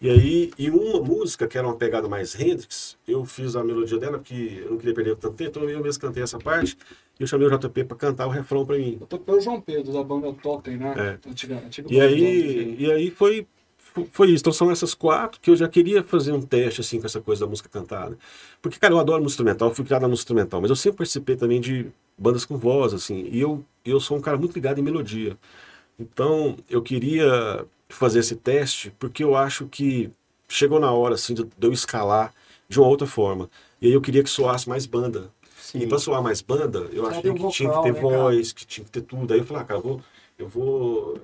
E aí, uma música que era uma pegada mais Hendrix, eu fiz a melodia dela, porque eu não queria perder tanto tempo, então eu mesmo cantei essa parte, e eu chamei o JP para cantar o refrão para mim. Eu toquei o João Pedro, da banda Totem, né? É. Antiga e aí foi isso. Então são essas 4 que eu já queria fazer um teste assim com essa coisa da música cantada. Porque, cara, eu adoro música instrumental, eu fui criado na música instrumental, mas eu sempre participei também de bandas com voz, assim, e eu sou um cara muito ligado em melodia. Então eu queria fazer esse teste porque eu acho que chegou na hora, assim, de eu escalar de uma outra forma. E aí eu queria que soasse mais banda. Sim. E para soar mais banda, eu achei que tinha que ter voz, que tinha que ter tudo. Aí eu falei, ah, cara, eu vou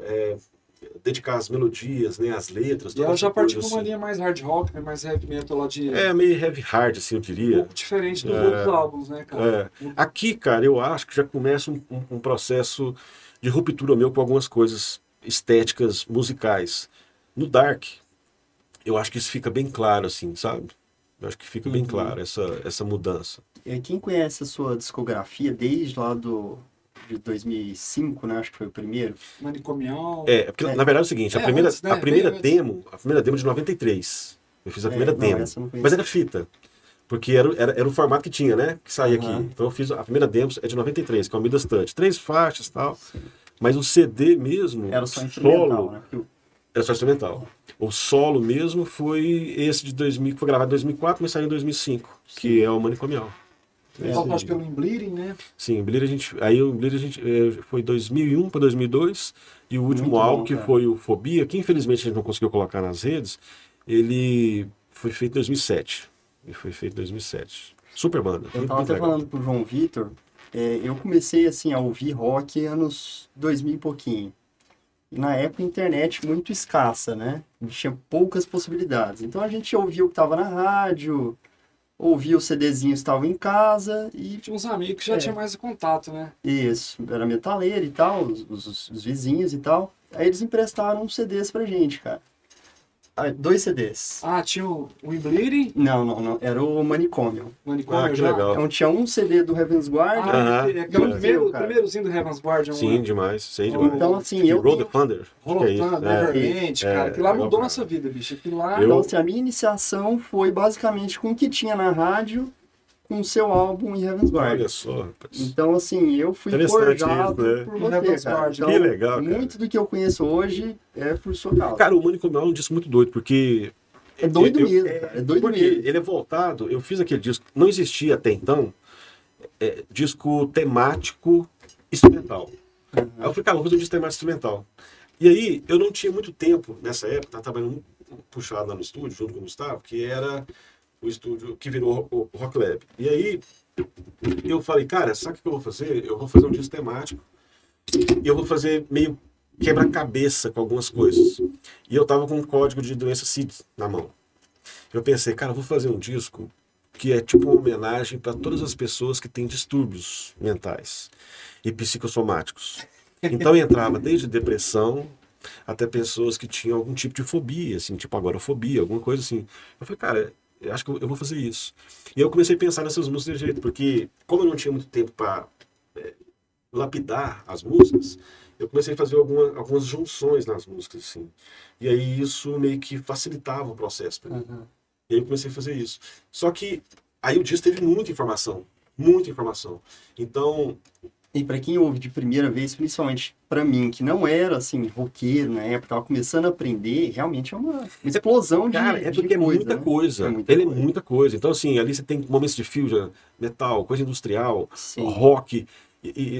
dedicar as melodias, né, as letras. E ela já partiu com uma linha mais hard rock, né, mais heavy metal lá de... meio heavy hard, assim, eu diria. Um pouco diferente dos outros álbuns, né, cara? É. Aqui, cara, eu acho que já começa um processo de ruptura meu com algumas coisas estéticas, musicais. No Dark, eu acho que isso fica bem claro, assim, sabe? Eu acho que fica bem claro essa mudança. E quem conhece a sua discografia desde lá de 2005, né? Acho que foi o primeiro. Manicomial... porque, na verdade é o seguinte, a primeira demo de 93. Eu fiz a primeira demo. Mas era fita. Porque era o formato que tinha, né? Que saía aqui. Então eu fiz a primeira demo, é de 93, que é uma midastante. 3 faixas e tal. Sim. Mas o CD mesmo... Era só instrumental, né? Era só instrumental. O solo mesmo foi esse de 2000, que foi gravado em 2004, mas saiu em 2005. Sim. Que é o Manicomial. Faltaste pelo Embleeding, né? Sim, Embleeding a gente... Aí o Embleeding a gente... Foi 2001 para 2002. E o último álbum, que foi o Fobia, que infelizmente a gente não conseguiu colocar nas redes, ele foi feito em 2007. Ele foi feito em 2007. Super banda. Eu tava até falando pro João Vitor, eu comecei assim a ouvir rock anos 2000 e pouquinho. Na época, a internet muito escassa, né? Tinha poucas possibilidades. Então, a gente ouvia o que estava na rádio, ouvia os CDzinhos que estavam em casa e... Tinha uns amigos que já tinha mais contato, né? Isso. Era metaleiro e tal, os vizinhos e tal. Aí, eles emprestaram uns CDs pra gente, cara. Ah, 2 CDs. Ah, tinha o Embleeding? Não. Era o Manicômio. Manicômio, que legal. Então, tinha um CD do Heaven's Guard. O primeirozinho do Heaven's Guard. Sim, demais. Sei demais. Então, assim, eu... Roll the Thunder. Roll the Thunder, realmente, cara. Aquilo lá mudou nossa vida, bicho. Aquilo lá... Então, assim, a minha iniciação foi basicamente com o que tinha na rádio, com o seu álbum em Heaven's Guard. Olha só, rapaz. Então, assim, eu fui forjado por você, cara. Então, que legal, cara. Muito do que eu conheço hoje é por sua causa. Cara, o Manicômio é um disco muito doido, porque... É doido mesmo, é doido porque mesmo. Porque ele é voltado... Eu fiz aquele disco... Não existia até então disco temático instrumental. Uhum. Aí eu falei, cara, vou fazer um disco temático instrumental. E aí, eu não tinha muito tempo nessa época, tava trabalhando puxado lá no estúdio, junto com o Gustavo, que era... o estúdio que virou o Rock Lab. E aí, eu falei, cara, sabe o que eu vou fazer? Eu vou fazer um disco temático e eu vou fazer meio quebra-cabeça com algumas coisas. E eu tava com um código de doença SIDS na mão. Eu pensei, cara, eu vou fazer um disco que é tipo uma homenagem para todas as pessoas que têm distúrbios mentais e psicossomáticos. Então, entrava desde depressão até pessoas que tinham algum tipo de fobia, assim, tipo agorafobia, alguma coisa assim. Eu falei, cara... acho que eu vou fazer isso. E eu comecei a pensar nessas músicas de jeito, porque como eu não tinha muito tempo para lapidar as músicas, eu comecei a fazer algumas junções nas músicas, assim. E aí isso meio que facilitava o processo para mim. Uhum. E aí eu comecei a fazer isso. Só que aí o disco teve muita informação, muita informação. Então... E para quem ouve de primeira vez, principalmente para mim, que não era, assim, roqueiro na época, tava começando a aprender, realmente é uma explosão de cara, porque é muita coisa. Ele é muita coisa. Então, assim, ali você tem momentos de fusion, metal, coisa industrial, sim, rock,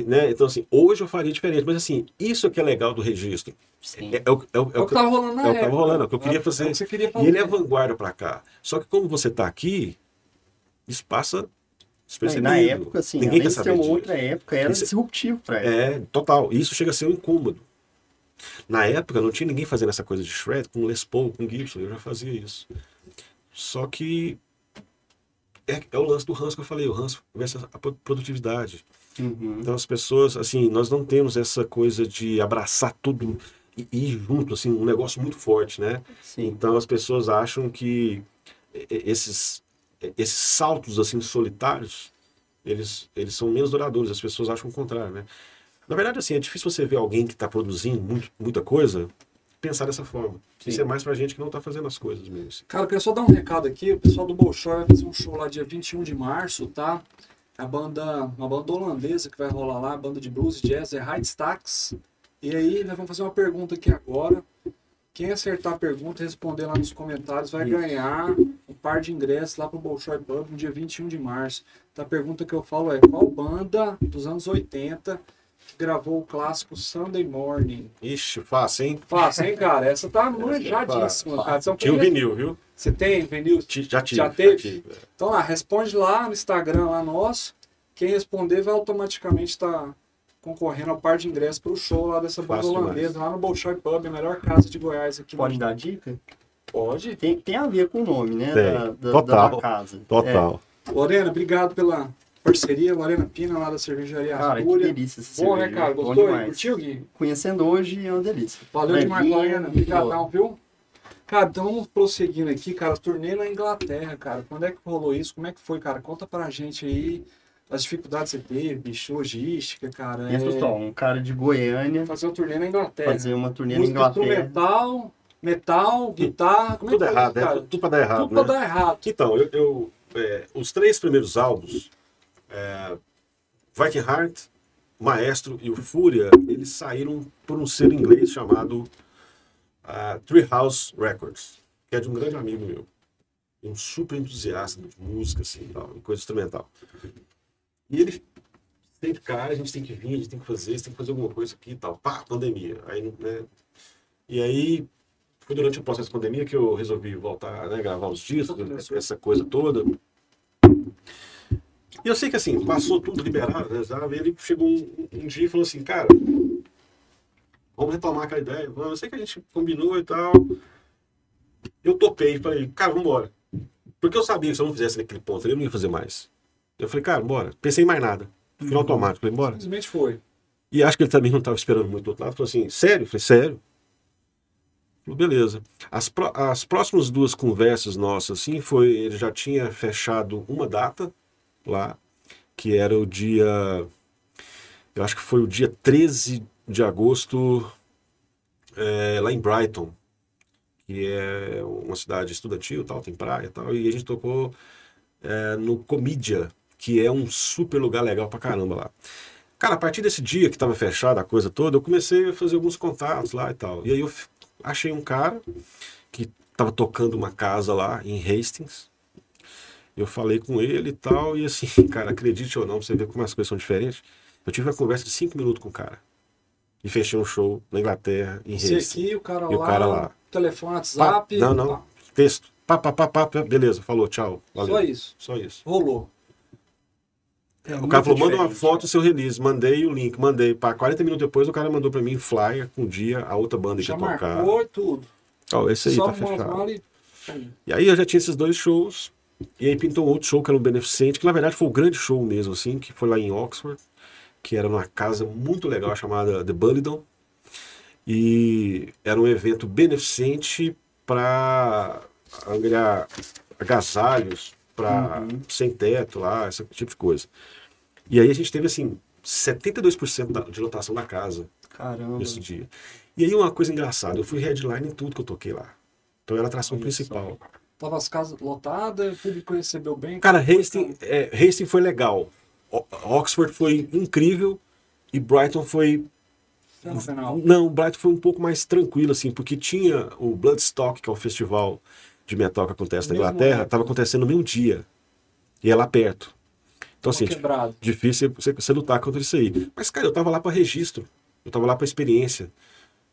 né? Então, assim, hoje eu faria diferente. Mas, assim, isso é que é legal do registro. Sim. É o que tava rolando na época. É o que tava rolando, é o que eu queria fazer. É o que você queria fazer. E ele é vanguarda para cá. Só que como você tá aqui, isso passa... Na época, assim, ninguém além de ser uma disso. Outra época, era disruptivo pra ela. É, total. Isso chega a ser um incômodo. Na época, não tinha ninguém fazendo essa coisa de shred com Les Paul, com Gibson, eu já fazia isso. Só que é o lance do ranço que eu falei, o ranço versus a produtividade. Uhum. Então as pessoas, assim, nós não temos essa coisa de abraçar tudo e ir junto, assim, um negócio muito forte, né? Sim. Então as pessoas acham que esses saltos assim solitários, eles são menos duradouros. As pessoas acham o contrário, né? Na verdade, assim, é difícil você ver alguém que está produzindo muita coisa pensar dessa forma. Sim. Isso é mais pra gente que não tá fazendo as coisas mesmo. Cara, eu queria só dar um recado aqui. O pessoal do Bolshoi vai fazer um show lá dia 21 de março, tá? A banda, uma banda holandesa que vai rolar lá, banda de blues e jazz, é Heidstax. E aí, nós vamos fazer uma pergunta aqui agora. Quem acertar a pergunta e responder lá nos comentários vai ganhar um par de ingressos lá pro Bolshoi Pub no dia 21 de março. Então, a pergunta que eu falo é: qual banda dos anos 80 que gravou o clássico Sunday Morning? Ixi, fácil, hein? Fácil, hein, cara? Essa tá manjadíssima, cara. Então, tinha o vinil, viu? Você tem vinil? Já teve? Então, lá, responde lá no Instagram lá nosso. Quem responder vai automaticamente estar concorrendo ao par de ingressos para o show lá dessa banda holandesa, lá no Bolshoi Pub, a melhor casa de Goiás aqui. Pode dar dica? Pode. Tem a ver com o nome, né? Da casa. Total. É. Lorena, obrigado pela parceria. Lorena Pina, lá da Cervejaria Astúria. Cara, que delícia essa cerveja. Bom, né, cara? Gostou? Curtiu, Gui? Conhecendo hoje é uma delícia. Valeu demais, Lorena. Obrigadão, viu? Cara, então vamos prosseguindo aqui, cara. Turnê na Inglaterra, cara. Quando é que rolou isso? Como é que foi, cara? Conta pra gente aí. As dificuldades que você teve, bicho, logística, cara. Pensa só, um cara de Goiânia... Fazer uma turnê na Inglaterra. Fazer uma turnê na Inglaterra. Metal, guitarra... Como tudo é que errado, isso, cara? Tudo pra dar errado, tudo, né? Tudo pra dar errado. Então, os 3 primeiros álbuns, Viking Heart, Maestro e o Fúria, eles saíram por um selo inglês chamado Treehouse Records, que é de um grande amigo meu. Um super entusiasta de música, assim, tal, coisa instrumental. E ele sempre, cara, a gente tem que vir, a gente tem que fazer, você tem que fazer alguma coisa aqui e tal. Pá, pandemia. Aí, né? E aí, foi durante o processo da pandemia que eu resolvi voltar, né, gravar os discos, essa coisa toda. E eu sei que assim, passou tudo liberado, né? Ele chegou um dia e falou assim, cara, vamos retomar aquela ideia. Eu sei que a gente combinou e tal. Eu topei, falei, cara, vamos embora. Porque eu sabia que se eu não fizesse naquele ponto, eu não ia fazer mais. Eu falei, cara, bora. Pensei em mais nada. Fui automático, falei, bora. Simplesmente foi. E acho que ele também não estava esperando muito do outro lado. Falei assim, sério? Eu falei, sério. Falei, beleza. As próximas duas conversas nossas, assim, foi, ele já tinha fechado uma data lá, que era o dia, eu acho que foi o dia 13 de agosto, lá em Brighton, que é uma cidade estudantil, tal, tem praia e tal, e a gente tocou no Comédia, que é um super lugar legal pra caramba lá. Cara, a partir desse dia que tava fechada a coisa toda, eu comecei a fazer alguns contatos lá e tal, e aí eu achei um cara que tava tocando uma casa lá em Hastings. Eu falei com ele e tal, e assim, cara, acredite ou não, você vê como as coisas são diferentes. Eu tive uma conversa de 5 minutos com o cara. E fechei um show na Inglaterra, em Hastings. Esse aqui, o cara lá. Telefone, WhatsApp. Pá, não. Pá. Texto. Pá, pá, pá, pá, beleza, falou, tchau. Valeu. Só isso. Só isso. Rolou. O cara falou, manda uma foto do seu release. Mandei o link, mandei. Pá, 40 minutos depois, o cara mandou pra mim flyer com o dia, a outra banda que ia tocar. Já marcou tudo. Ó, esse aí tá fechado. E aí eu já tinha esses dois shows. E aí pintou outro show que era um beneficente, que na verdade foi o grande show mesmo, assim, que foi lá em Oxford, que era numa casa muito legal chamada The Bullydon, e era um evento beneficente para angariar agasalhos para sem teto lá, esse tipo de coisa. E aí a gente teve assim 72% de lotação da casa. Caramba. Nesse dia. E aí uma coisa engraçada, eu fui headline em tudo que eu toquei lá, então era a atração principal. Tava as casas lotadas, o público recebeu bem. Cara, Hastings foi legal. Oxford foi incrível e Brighton foi... Fenomenal. Não, Brighton foi um pouco mais tranquilo, assim, porque tinha o Bloodstock, que é o festival de metal que acontece na Inglaterra, estava acontecendo no mesmo dia. E é lá perto. Então, assim, difícil você lutar contra isso aí. Mas, cara, eu tava lá para registro. Eu tava lá para experiência.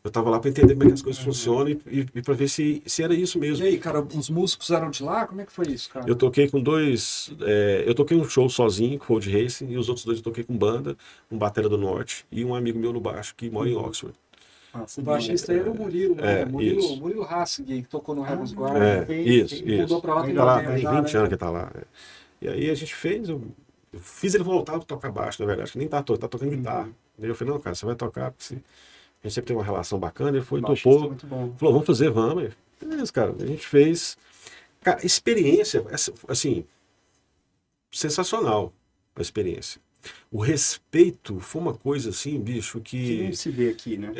Eu tava lá pra entender como é que as coisas funcionam e pra ver se era isso mesmo. E aí, cara, os músicos eram de lá? Como é que foi isso, cara? Eu toquei com dois... eu toquei um show sozinho, com o Cold Racing, e os outros dois eu toquei com banda, um batera do norte e um amigo meu no baixo, que mora em Oxford. Ah, o baixista era o Murilo, né? Murilo Hassig, que tocou no Heaven's Guard. Isso. Mudou pra lá. Ele tá lá, tem 20 anos que tá lá. E aí a gente fez... Eu fiz ele voltar pra tocar baixo, na verdade. Acho que nem tá tocando guitarra. Aí eu falei, não, cara, você vai tocar, porque... A gente sempre tem uma relação bacana, ele foi, topou, falou, vamos fazer, vamos. Beleza, cara, a gente fez. Cara, experiência, assim, sensacional a experiência. O respeito foi uma coisa assim, bicho, que... não se vê aqui, né?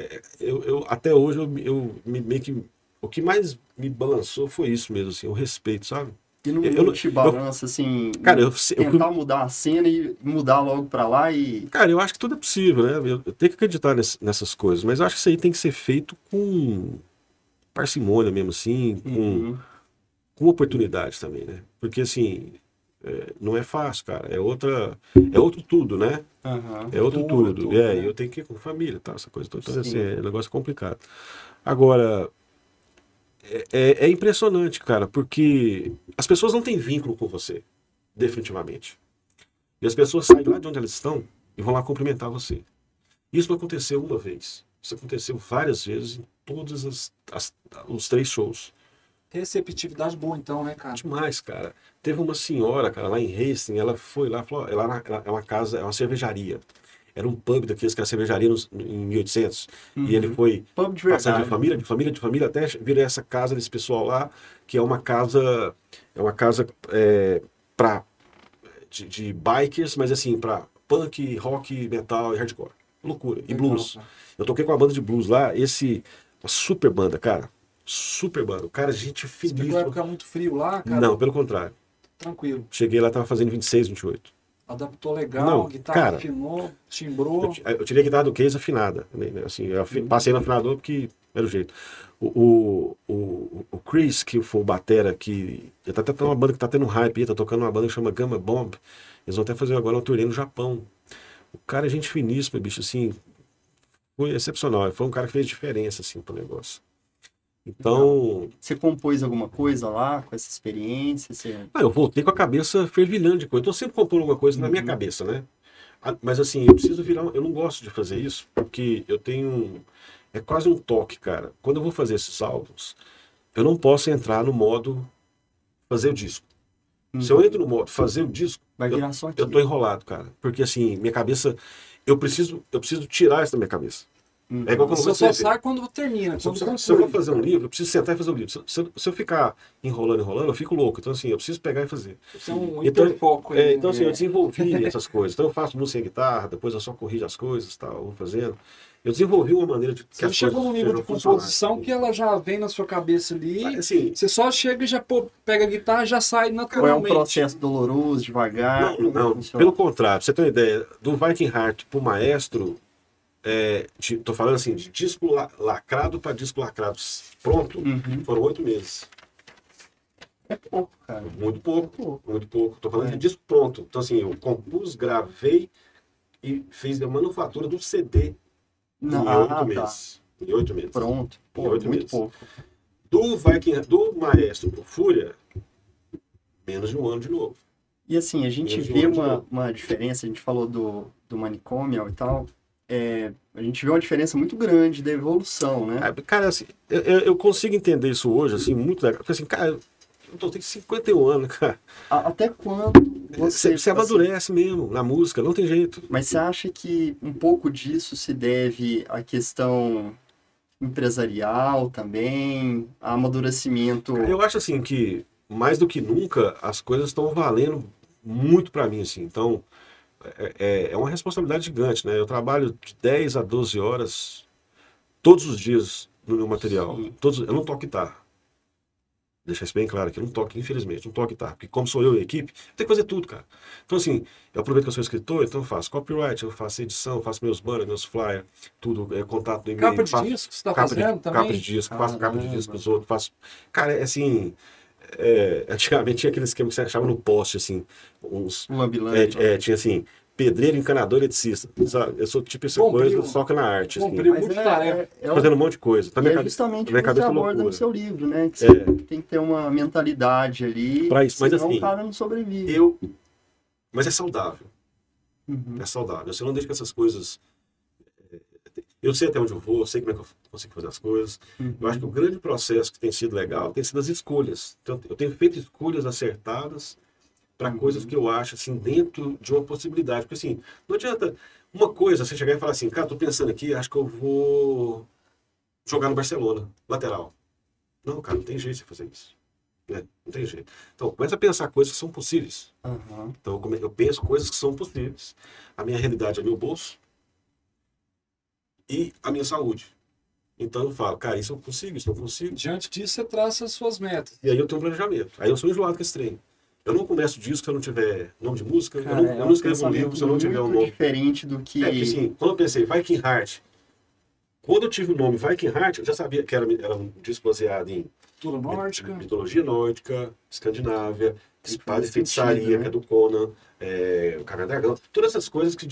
Até hoje, eu meio que... O que mais me balançou foi isso mesmo, assim, o respeito, sabe? E não te balança, assim, cara, tentar mudar a cena e mudar logo pra lá e... Cara, eu acho que tudo é possível, né? Eu tenho que acreditar nessas coisas, mas eu acho que isso aí tem que ser feito com parcimônia mesmo, assim, com oportunidade também, né? Porque, assim, não é fácil, cara, é outro tudo, né? É outro tudo, né? Eu tenho que ir com família, tá? Essa coisa toda, então, assim, é um negócio complicado. Agora... É impressionante, cara, porque as pessoas não têm vínculo com você, definitivamente. E as pessoas saem lá de onde elas estão e vão lá cumprimentar você. Isso não aconteceu uma vez. Isso aconteceu várias vezes em todos os três shows. Receptividade boa então, né, cara? Demais, cara. Teve uma senhora, cara, lá em Hastings, ela foi lá, falou, ela é uma casa, é uma cervejaria. Era um pub daqueles que era cervejaria em 1800. E ele foi pub de passando de família, até virar essa casa desse pessoal lá, que é uma casa, de bikers, mas assim, pra punk, rock, metal e hardcore. Loucura. E blues. Legal, eu toquei com uma banda de blues lá, uma super banda, cara. Super banda. O cara, gente finíssima. Você pegou a época muito frio lá, cara? Não, pelo contrário. Tranquilo. Cheguei lá, tava fazendo 26, 28. Adaptou legal, não, guitarra, cara, afinou, timbrou. Eu tirei a guitarra do case afinada, né? Assim, eu passei no afinador porque era o jeito. O Chris, que foi o batera, que ele tá tendo uma banda que tá tendo hype aí, tá tocando uma banda que chama Gamma Bomb. Eles vão até fazer agora uma turnê no Japão. O cara é gente finíssima, bicho, assim, foi excepcional. Foi um cara que fez diferença, assim, pro negócio. Então... Você compôs alguma coisa lá, com essa experiência? Você... Ah, eu voltei com a cabeça fervilhando de coisa. Então eu sempre compondo alguma coisa na minha cabeça, né? Mas assim, eu preciso virar... Eu não gosto de fazer isso, porque eu tenho... É quase um toque, cara. Quando eu vou fazer esses álbuns, eu não posso entrar no modo fazer o disco. Se eu entro no modo fazer o disco, vai virar só aqui. Eu tô enrolado, cara. Porque assim, minha cabeça... Eu preciso tirar isso da minha cabeça. É igual quando você só sai quando termina. Se eu vou fazer um livro, eu preciso sentar e fazer um livro. Se eu ficar enrolando, eu fico louco. Então assim, eu preciso pegar e fazer. Então assim, eu desenvolvi essas coisas. Então eu faço música e guitarra, depois eu só corrijo as coisas, tal, vou fazendo. Eu desenvolvi uma maneira de... Você chegou num nível de composição que ela já vem na sua cabeça ali, assim, você só chega e já pega a guitarra e já sai naturalmente. Ou é um processo doloroso, devagar? Não, pelo contrário, pra você ter uma ideia, do Viking Heart pro Maestro, tô falando assim, de disco lacrado para disco lacrado pronto, foram 8 meses. É pouco, cara. Muito pouco. Tô falando de disco pronto. Então assim, eu compus, gravei e fiz a manufatura do CD. Não, em 8 meses. Pronto. Pô, 8 meses. Pouco. Do Maestro pro Fúria, menos de 1 ano de novo. E assim, a gente vê uma diferença, a gente falou do manicômio e tal, a gente vê uma diferença muito grande da evolução, né? Cara, assim, eu consigo entender isso hoje, assim, muito legal. Porque assim, cara, eu tô tendo 51 anos, cara. Até quando? Você amadurece mesmo na música, não tem jeito. Mas você acha que um pouco disso se deve à questão empresarial também, a amadurecimento? Eu acho assim que, mais do que nunca, as coisas estão valendo muito pra mim, assim. Então, é uma responsabilidade gigante, né? Eu trabalho de 10 a 12 horas todos os dias no meu material. Eu não toco guitarra. Deixar isso bem claro aqui, eu não toco, infelizmente, não toco guitarra, porque como sou eu e a equipe, eu tenho que fazer tudo, cara. Então assim, eu aproveito que eu sou escritor, então eu faço copyright, eu faço edição, eu faço meus banners, meus flyers, tudo, contato no e-mail. Capa de disco, você tá fazendo também? Capa de disco, faço capa de disco pros outros, faço... Cara, assim, antigamente tinha aquele esquema que você achava no poste, assim, uns... tinha assim... Pedreiro, encanador, eletricista. Eu sou tipo essa coisa, só que na arte. Fazendo um monte de coisa. É justamente o que você aborda no seu livro, né? Que você tem que ter uma mentalidade ali. Pra isso, mas assim, o cara não sobrevive. Mas é saudável. É saudável. Você não deixa que essas coisas... Eu sei até onde eu vou, eu sei como é que eu consigo fazer as coisas. Eu acho que o grande processo que tem sido legal tem sido as escolhas. Então, eu tenho feito escolhas acertadas para coisas que eu acho, assim, dentro de uma possibilidade. Porque, assim, não adianta uma coisa você chegar e falar assim, cara, tô pensando aqui, acho que eu vou jogar no Barcelona, lateral. Não, cara, não tem jeito de fazer isso. Né? Não tem jeito. Então, começa a pensar coisas que são possíveis. Então, eu penso coisas que são possíveis. A minha realidade é meu bolso e a minha saúde. Então eu falo, cara, isso eu consigo, isso eu consigo. Diante disso, você traça as suas metas. E aí eu tenho um planejamento. Aí eu sou enjoado com esse treino. Eu não começo disco se eu não tiver nome de música, cara, eu não escrevo um livro se eu não tiver um nome. Diferente do que... porque, assim, quando eu pensei Viking Heart, quando eu tive o nome Viking Heart, eu já sabia que era um disco baseado em mitologia nórdica, escandinávia, espada e feitiçaria, que é do Conan, o Caverna do Dragão, todas essas coisas que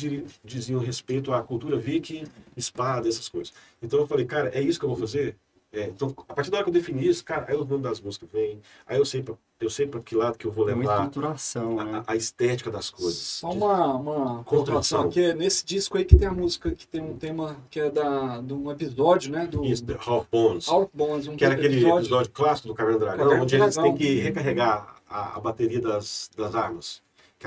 diziam respeito à cultura viking, espada, essas coisas. Então eu falei, cara, é isso que eu vou fazer? Então, a partir da hora que eu defini isso, cara, aí o nome das músicas vem, aí eu sei pra que lado que eu vou levar a estética das coisas. Só uma contração, que é nesse disco aí que tem a música, que tem um tema que é de um episódio, né? Isso, The Half Bones, que era aquele episódio clássico do Caverna do Dragão, onde eles têm que recarregar a bateria das armas.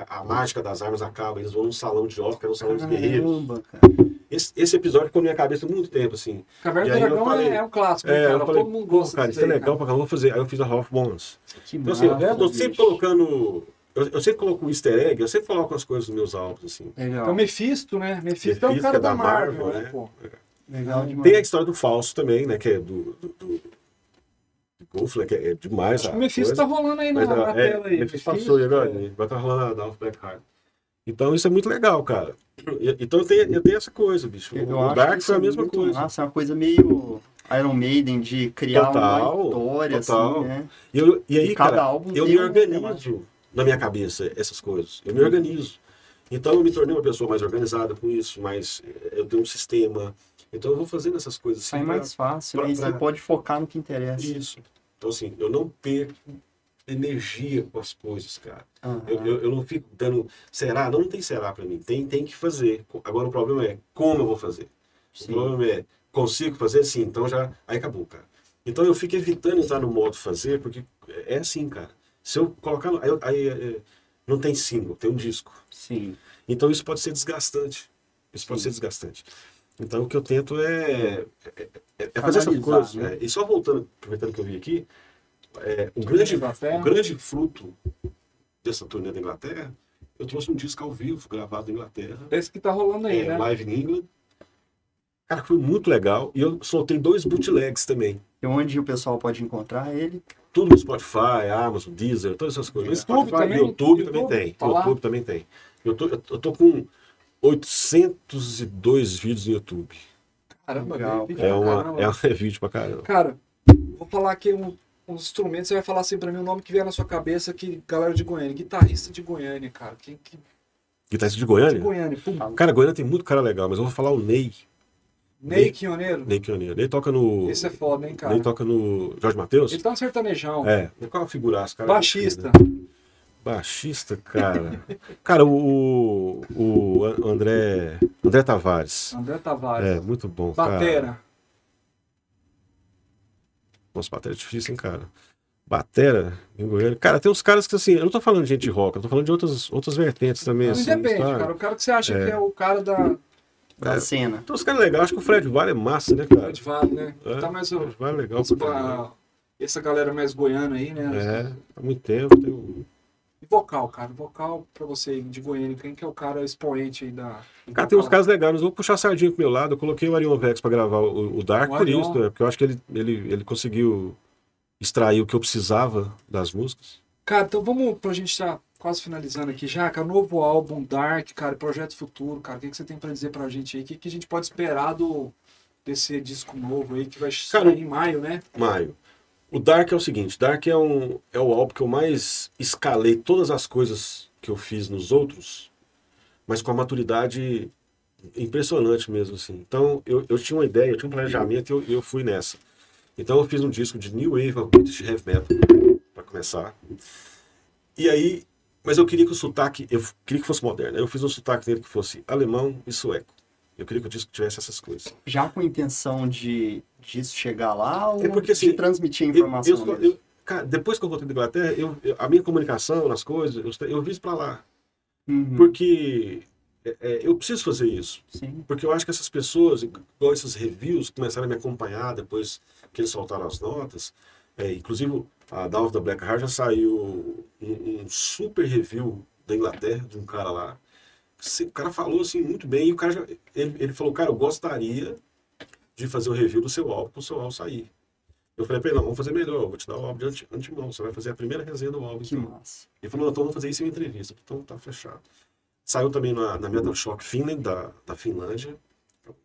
A mágica das armas acaba, eles vão num salão de jogos, que era um salão dos guerreiros. Cara. Esse episódio ficou na minha cabeça há muito tempo, assim. Caverna do Dragão é um clássico, cara, todo mundo gosta. Cara, isso é legal pra caramba, vou fazer. Aí eu fiz a Half Bones. Então, assim, eu tô sempre colocando... Eu sempre coloco um easter egg, eu sempre coloco as coisas nos meus álbuns, assim. Legal. Então, Mephisto, né? Mephisto é o cara da Marvel, né? Pô. Legal demais. Tem a história do Fausto também, né? Que é é demais. Acho que o Mephisto tá rolando aí na tela aí. Mephisto passou aí agora, vai estar rolando a Alpha Black Heart. Então isso é muito legal, cara. Então eu tenho essa coisa, bicho. O Dark foi a mesma coisa. Nossa, é uma coisa meio Iron Maiden, de criar uma história, assim, né? E aí, eu me organizo na minha cabeça, essas coisas. Eu me organizo. Então, eu me tornei uma pessoa mais organizada com isso, mas eu tenho um sistema. Então, eu vou fazendo essas coisas. Assim, é mais fácil, mas você pode focar no que interessa. Isso. Então, assim, eu não perco energia com as coisas, cara. Uhum. Eu não fico dando... Será? Não tem será pra mim. Tem que fazer. Agora, o problema é como eu vou fazer. Sim. O problema é... Consigo fazer? Sim. Então já... Aí acabou, cara. Então eu fico evitando estar no modo fazer, porque é assim, cara. Se eu colocar... Aí não tem single, tem um disco. Sim. Então isso pode ser desgastante. Isso pode ser desgastante. Então o que eu tento é fazer essas coisas. Né? E só voltando, aproveitando que eu vim aqui, o grande fruto dessa turnê da Inglaterra, eu trouxe um disco ao vivo, gravado na Inglaterra. Esse que tá rolando aí, né? Live in England. Cara, foi muito legal. E eu soltei 2 bootlegs também. E onde o pessoal pode encontrar ele? Tudo no Spotify, Amazon, Deezer, todas essas coisas. YouTube também, YouTube também tem. Eu tô com 802 vídeos no YouTube. Caramba, legal. É vídeo pra caramba. Cara, vou falar aqui uns instrumentos. Você vai falar assim pra mim o nome que vier na sua cabeça, que galera de Goiânia. Guitarrista de Goiânia, cara. Guitarrista de Goiânia? De Goiânia. Cara, Goiânia tem muito cara legal, mas eu vou falar o Ney Quioneiro. Ele toca no... Esse é foda, hein, cara? Ele toca no Jorge Mateus. Ele tá um sertanejão. É. Qual é a figuraça, cara? Baixista. Baixista, cara. Cara, o André Tavares. André Tavares. É, muito bom, cara. Batera. Nossa, batera é difícil, hein, cara? Batera em Goiânia. Cara, tem uns caras que, assim, eu não tô falando de gente de rock, eu tô falando de outras vertentes também. Não, assim, depende, cara. O cara que você acha que é o cara da cena. Então os caras legais, acho que o Fred Vale é massa, né, cara? Fred Vale, né? Tá mais o Fred Vale é legal. Essa galera mais goiana aí, né? É, há muito tempo. E vocal, cara? Vocal pra você de Goiânia, quem que é o cara expoente aí da... Cara, tem uns caras legais, mas vou puxar a sardinha pro meu lado. Eu coloquei o Arion Vex pra gravar o Dark por isso, né? Porque eu acho que ele conseguiu extrair o que eu precisava das músicas. Cara, então vamos pra gente estar... Quase finalizando aqui já, cara, novo álbum Dark, cara, projeto futuro, cara, o que você tem pra dizer pra gente aí? O que a gente pode esperar desse disco novo aí, que vai sair em maio, né? Maio. O Dark é o seguinte, Dark é o álbum que eu mais escalei todas as coisas que eu fiz nos outros, mas com a maturidade impressionante mesmo, assim. Então, eu tinha uma ideia, eu tinha um planejamento e eu fui nessa. Então, eu fiz um disco de New Wave ao British Heavy Metal, pra começar. E aí... Mas eu queria que o sotaque, eu queria que fosse moderno. Eu fiz um sotaque nele que fosse alemão e sueco. Eu queria que o disco tivesse essas coisas. Já com a intenção de disso chegar lá ou de transmitir a informação? Cara, depois que eu voltei da Inglaterra, a minha comunicação nas coisas, eu vi isso pra lá. Uhum. Porque eu preciso fazer isso. Sim. Porque eu acho que essas pessoas, igual esses reviews, começaram a me acompanhar depois que eles soltaram as notas. Inclusive, a Dawn of the Black Heart já saiu um super review da Inglaterra, de um cara lá. O cara falou assim muito bem, e o cara ele falou, cara, eu gostaria de fazer o review do seu álbum, para o seu álbum sair. Eu falei, peraí, não, vamos fazer melhor, eu vou te dar o álbum de antemão, você vai fazer a primeira resenha do álbum. Que massa. Ele falou, então vamos fazer isso em entrevista, então tá fechado. Saiu também na Metal Shock Finland, da Finlândia.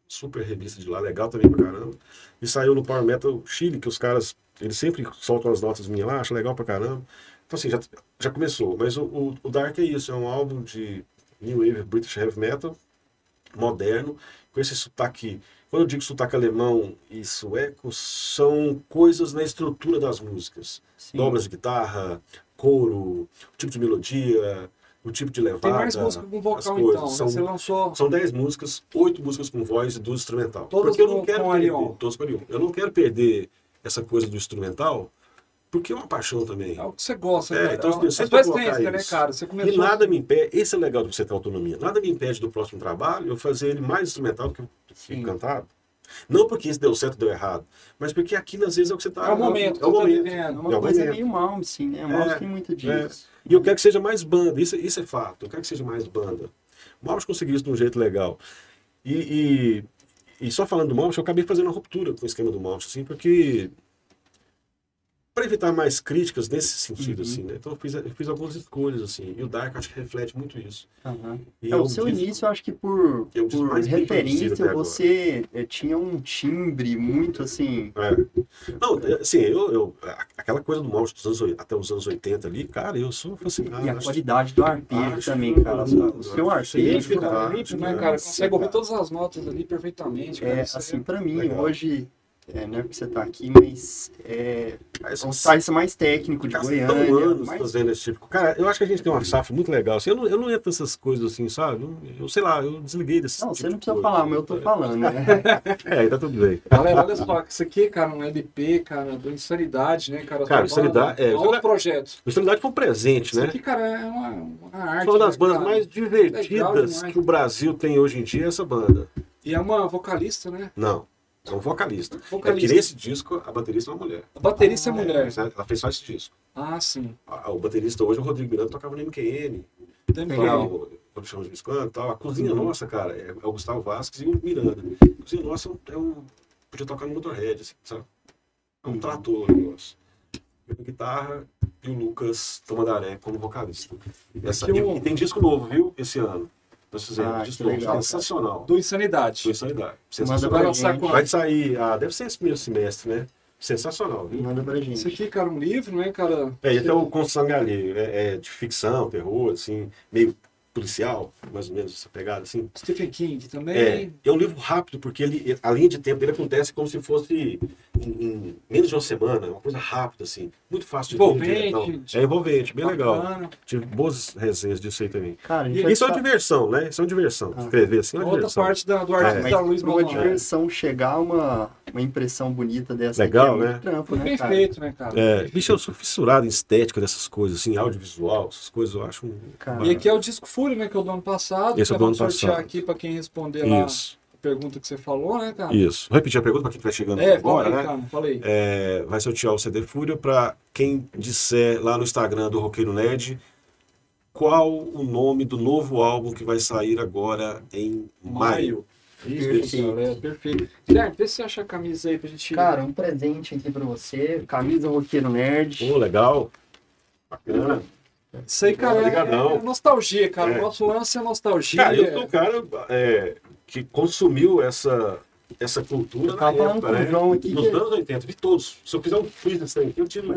Super revista de lá, legal também pra caramba. E saiu no Power Metal Chile, que os caras, eles sempre soltam as notas minhas lá, acho legal pra caramba. Então assim, já começou. Mas o Dark é isso, é um álbum de New Wave, British Heavy Metal, moderno, com esse sotaque, quando eu digo sotaque alemão e sueco, são coisas na estrutura das músicas. Sim. Dobras de guitarra, coro, tipo de melodia... O tipo de levada. Tem mais música com vocal então, né? Você lançou... São 10 músicas, 8 músicas com voz e 2 instrumental. Todas eu não quero perder essa coisa do instrumental, porque é uma paixão também. É o que você gosta, né? Então eu sempre vou colocar isso. Né, cara? Você começou... E nada me impede, esse é legal de você ter autonomia, nada me impede do próximo trabalho eu fazer ele mais instrumental do que cantado. Não porque isso deu certo ou deu errado, mas porque aquilo às vezes é o que você está... É o momento, vivendo. Uma coisa meio mal, sim, né? Mal tem muito disso. E eu quero que seja mais banda, isso é fato, eu quero que seja mais banda. O Malmsteen conseguiu isso de um jeito legal. E só falando do Malmsteen, eu acabei fazendo uma ruptura com o esquema do Malmsteen, assim, porque para evitar mais críticas nesse sentido, assim, né? Então eu fiz algumas escolhas, assim, e o Dark acho que reflete muito isso. E o seu início, eu acho que por referência, você tinha um timbre muito, assim... Não, assim, aquela coisa do Malch até os anos 80 ali, cara, eu sou fascinado. E a qualidade do arpejo também, cara, o seu arpejo... né, cara, consegue ouvir todas as notas ali perfeitamente. É, assim, para mim, hoje... não é porque você tá aqui, mas é um site mais técnico de Goiânia. Estão anos fazendo esse tipo. Cara, eu acho que a gente tem uma safra muito legal. Assim, eu não entro nessas coisas assim, sabe? Eu sei lá, eu desliguei desse tipo. Não, você não precisa falar, mas eu tô falando, né? Aí tá tudo bem. Galera, olha só, isso aqui, cara, um LP, cara, do Insanidade, né, cara? Cara, Insanidade... outro projeto. O Insanidade foi um presente, né? Isso aqui, cara, é uma arte. Foi uma das bandas mais divertidas que o Brasil tem hoje em dia, essa banda. E é uma vocalista, né? Não. É um vocalista. É que nesse disco a baterista é uma mulher. A baterista é mulher. Ela fez só esse disco. Ah, sim. O baterista hoje é o Rodrigo Miranda, tocava no MQN. Quando chama de biscoito e tal. A cozinha nossa, cara, é o Gustavo Vasques e o Miranda. A cozinha nossa podia tocar no Motorhead, assim, sabe? É um trator o negócio. Eu tenho guitarra e o Lucas Tamandaré como vocalista. E tem disco novo, viu? Esse ano. Nós fizemos um disco sensacional. Do Insanidade. Sensacional. Vai sair, deve ser esse primeiro semestre, né? Sensacional, viu? Manda pra gente. Isso aqui, cara, um livro, né, cara? E até o Conto Sangue Alheio, né? De ficção, terror, assim, meio policial, mais ou menos essa pegada, assim. Stephen King também. É um livro rápido, porque a linha de tempo dele acontece como se fosse em menos de uma semana, uma coisa rápida, assim, muito fácil de ler. É envolvente, bem bacana. Legal. Tive boas resenhas disso aí também. Cara, isso é uma diversão, né? Isso é uma diversão. Escrever assim é uma diversão. Outra parte do artista da Luís Maldonalle. Uma diversão chegar uma impressão bonita dessa. Legal, aqui, né? Trampo, né, bem feito, né, cara? Bicho, eu sou fissurado em estética dessas coisas, assim, audiovisual, essas coisas eu acho... E aqui é o disco Fúria, né, que é o do ano passado. Esse é o do ano passado. Sortear aqui para quem responder lá a pergunta que você falou, né, cara? Isso. Vou repetir a pergunta para quem estiver chegando agora, né? Cara, falei. Vai sortear o CD Fúria para quem disser lá no Instagram do Roqueiro Nerd qual o nome do novo álbum que vai sair agora em maio. Perfeito. Guilherme, vê se você acha a camisa aí pra gente... Cara, um presente aqui para você. Camisa Roqueiro Nerd. Legal. Bacana. Isso aí, cara, é nostalgia, cara. O nosso lance é nostalgia. Cara, eu sou um cara que consumiu essa cultura na época, né? Nos anos 80, de todos. Se eu fizer um quiz dessa aqui, eu tiro...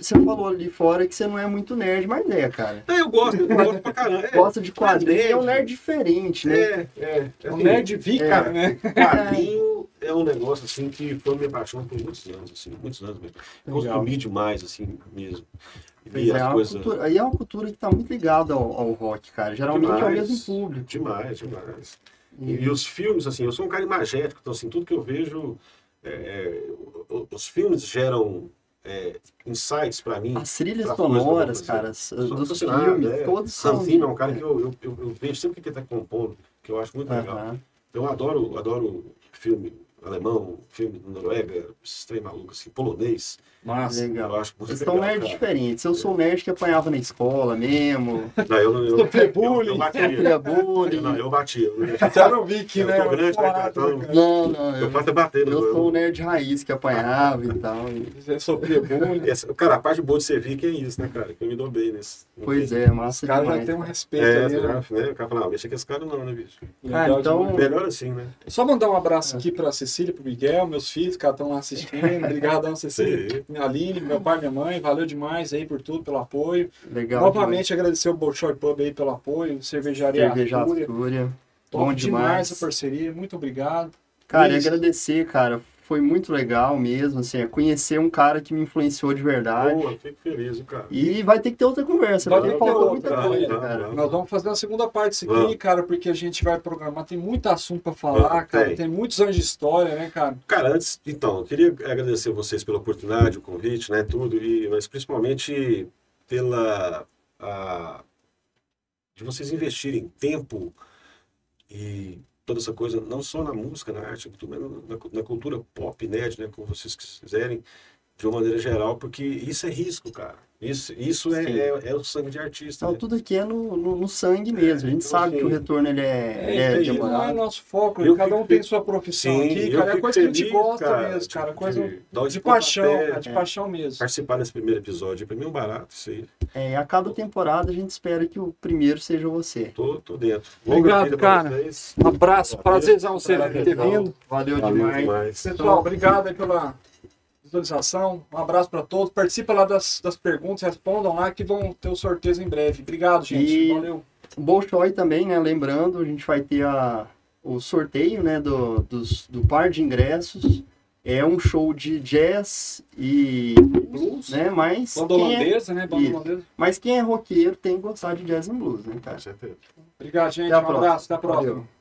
Você falou ali fora que você não é muito nerd, mas cara. Eu gosto pra caramba. Gosto de quadrinho, é um nerd diferente, né? É um nerd cara, né? Quadrinho é um negócio, assim, que foi me apaixonando por muitos anos, assim, muitos anos mesmo. Consumi demais, assim, mesmo. Aí é uma cultura que está muito ligada ao rock, cara. Geralmente é o mesmo público. Demais. E os filmes, assim, eu sou um cara imagético, então, assim, tudo que eu vejo, os filmes geram insights para mim. As trilhas sonoras, cara, dos filmes, todos são... Hans Zimmer é um cara que eu vejo sempre que ele está compondo, que eu acho muito legal. Eu adoro filme alemão, filme do Noruega, esses três malucos, assim, polonês. Massa, legal. Eu acho muito legal. Vocês são nerds diferentes. Eu sou um nerd que apanhava na escola mesmo. Eu bati. Eu faço bater. Eu sou um nerd raiz que apanhava e tal. Eu sofria bullying. Cara, a parte boa de você vir que é isso, né, cara? Que eu me dou bem nesse. Pois é, massa. Os caras já tem um respeito aí, né? O cara fala, deixa que esse cara não, né, bicho? Então... Melhor assim, né? Só mandar um abraço aqui pra Cecília, pro Miguel, meus filhos, que estão lá assistindo. Obrigadão, Cecília. Minha Aline, meu pai, minha mãe, valeu demais aí por tudo, pelo apoio. Legal. Novamente agradecer o Bolshoi Pub aí pelo apoio, Cervejaria Astúria. Bom demais a parceria, muito obrigado. Cara, agradecer, cara. Foi muito legal mesmo, assim, conhecer um cara que me influenciou de verdade. Fico feliz, cara. E vai ter que ter outra conversa, vai ter que falar muita coisa, cara. Nós vamos fazer a segunda parte disso aqui, cara, porque a gente vai programar, tem muito assunto pra falar, cara, tem muitos anos de história, né, cara? Cara, antes, então, eu queria agradecer vocês pela oportunidade, o convite, né, tudo, mas principalmente de vocês investirem tempo e... toda essa coisa, não só na música, na arte, mas na cultura pop, nerd, né, como vocês quiserem, de uma maneira geral, porque isso é risco, cara. Isso é o sangue de artista. Então, né? Tudo aqui é no sangue mesmo. A gente sabe que o retorno ele é de uma... Não é nosso foco. Cada um tem sua profissão aqui. Cada coisa que a gente gosta mesmo, cara. Coisa de paixão. De paixão mesmo. Participar desse primeiro episódio é pra mim um barato. Isso aí. A cada temporada a gente espera que o primeiro seja você. Tô dentro. Obrigado, cara. Um abraço. Prazerzão você ter vindo. Valeu demais. Pessoal, obrigado aí pela... visualização, um abraço para todos, participa lá das perguntas, respondam lá que vão ter o sorteio em breve. Obrigado, gente, e valeu. Bolshoi também, né, lembrando, a gente vai ter o sorteio, né, do par de ingressos, é um show de jazz e blues, né, mas... Banda holandesa, né, banda holandesa. Mas quem é roqueiro tem que gostar de jazz e blues, né, cara? Com certeza. Obrigado, gente, um abraço, até a próxima. Valeu.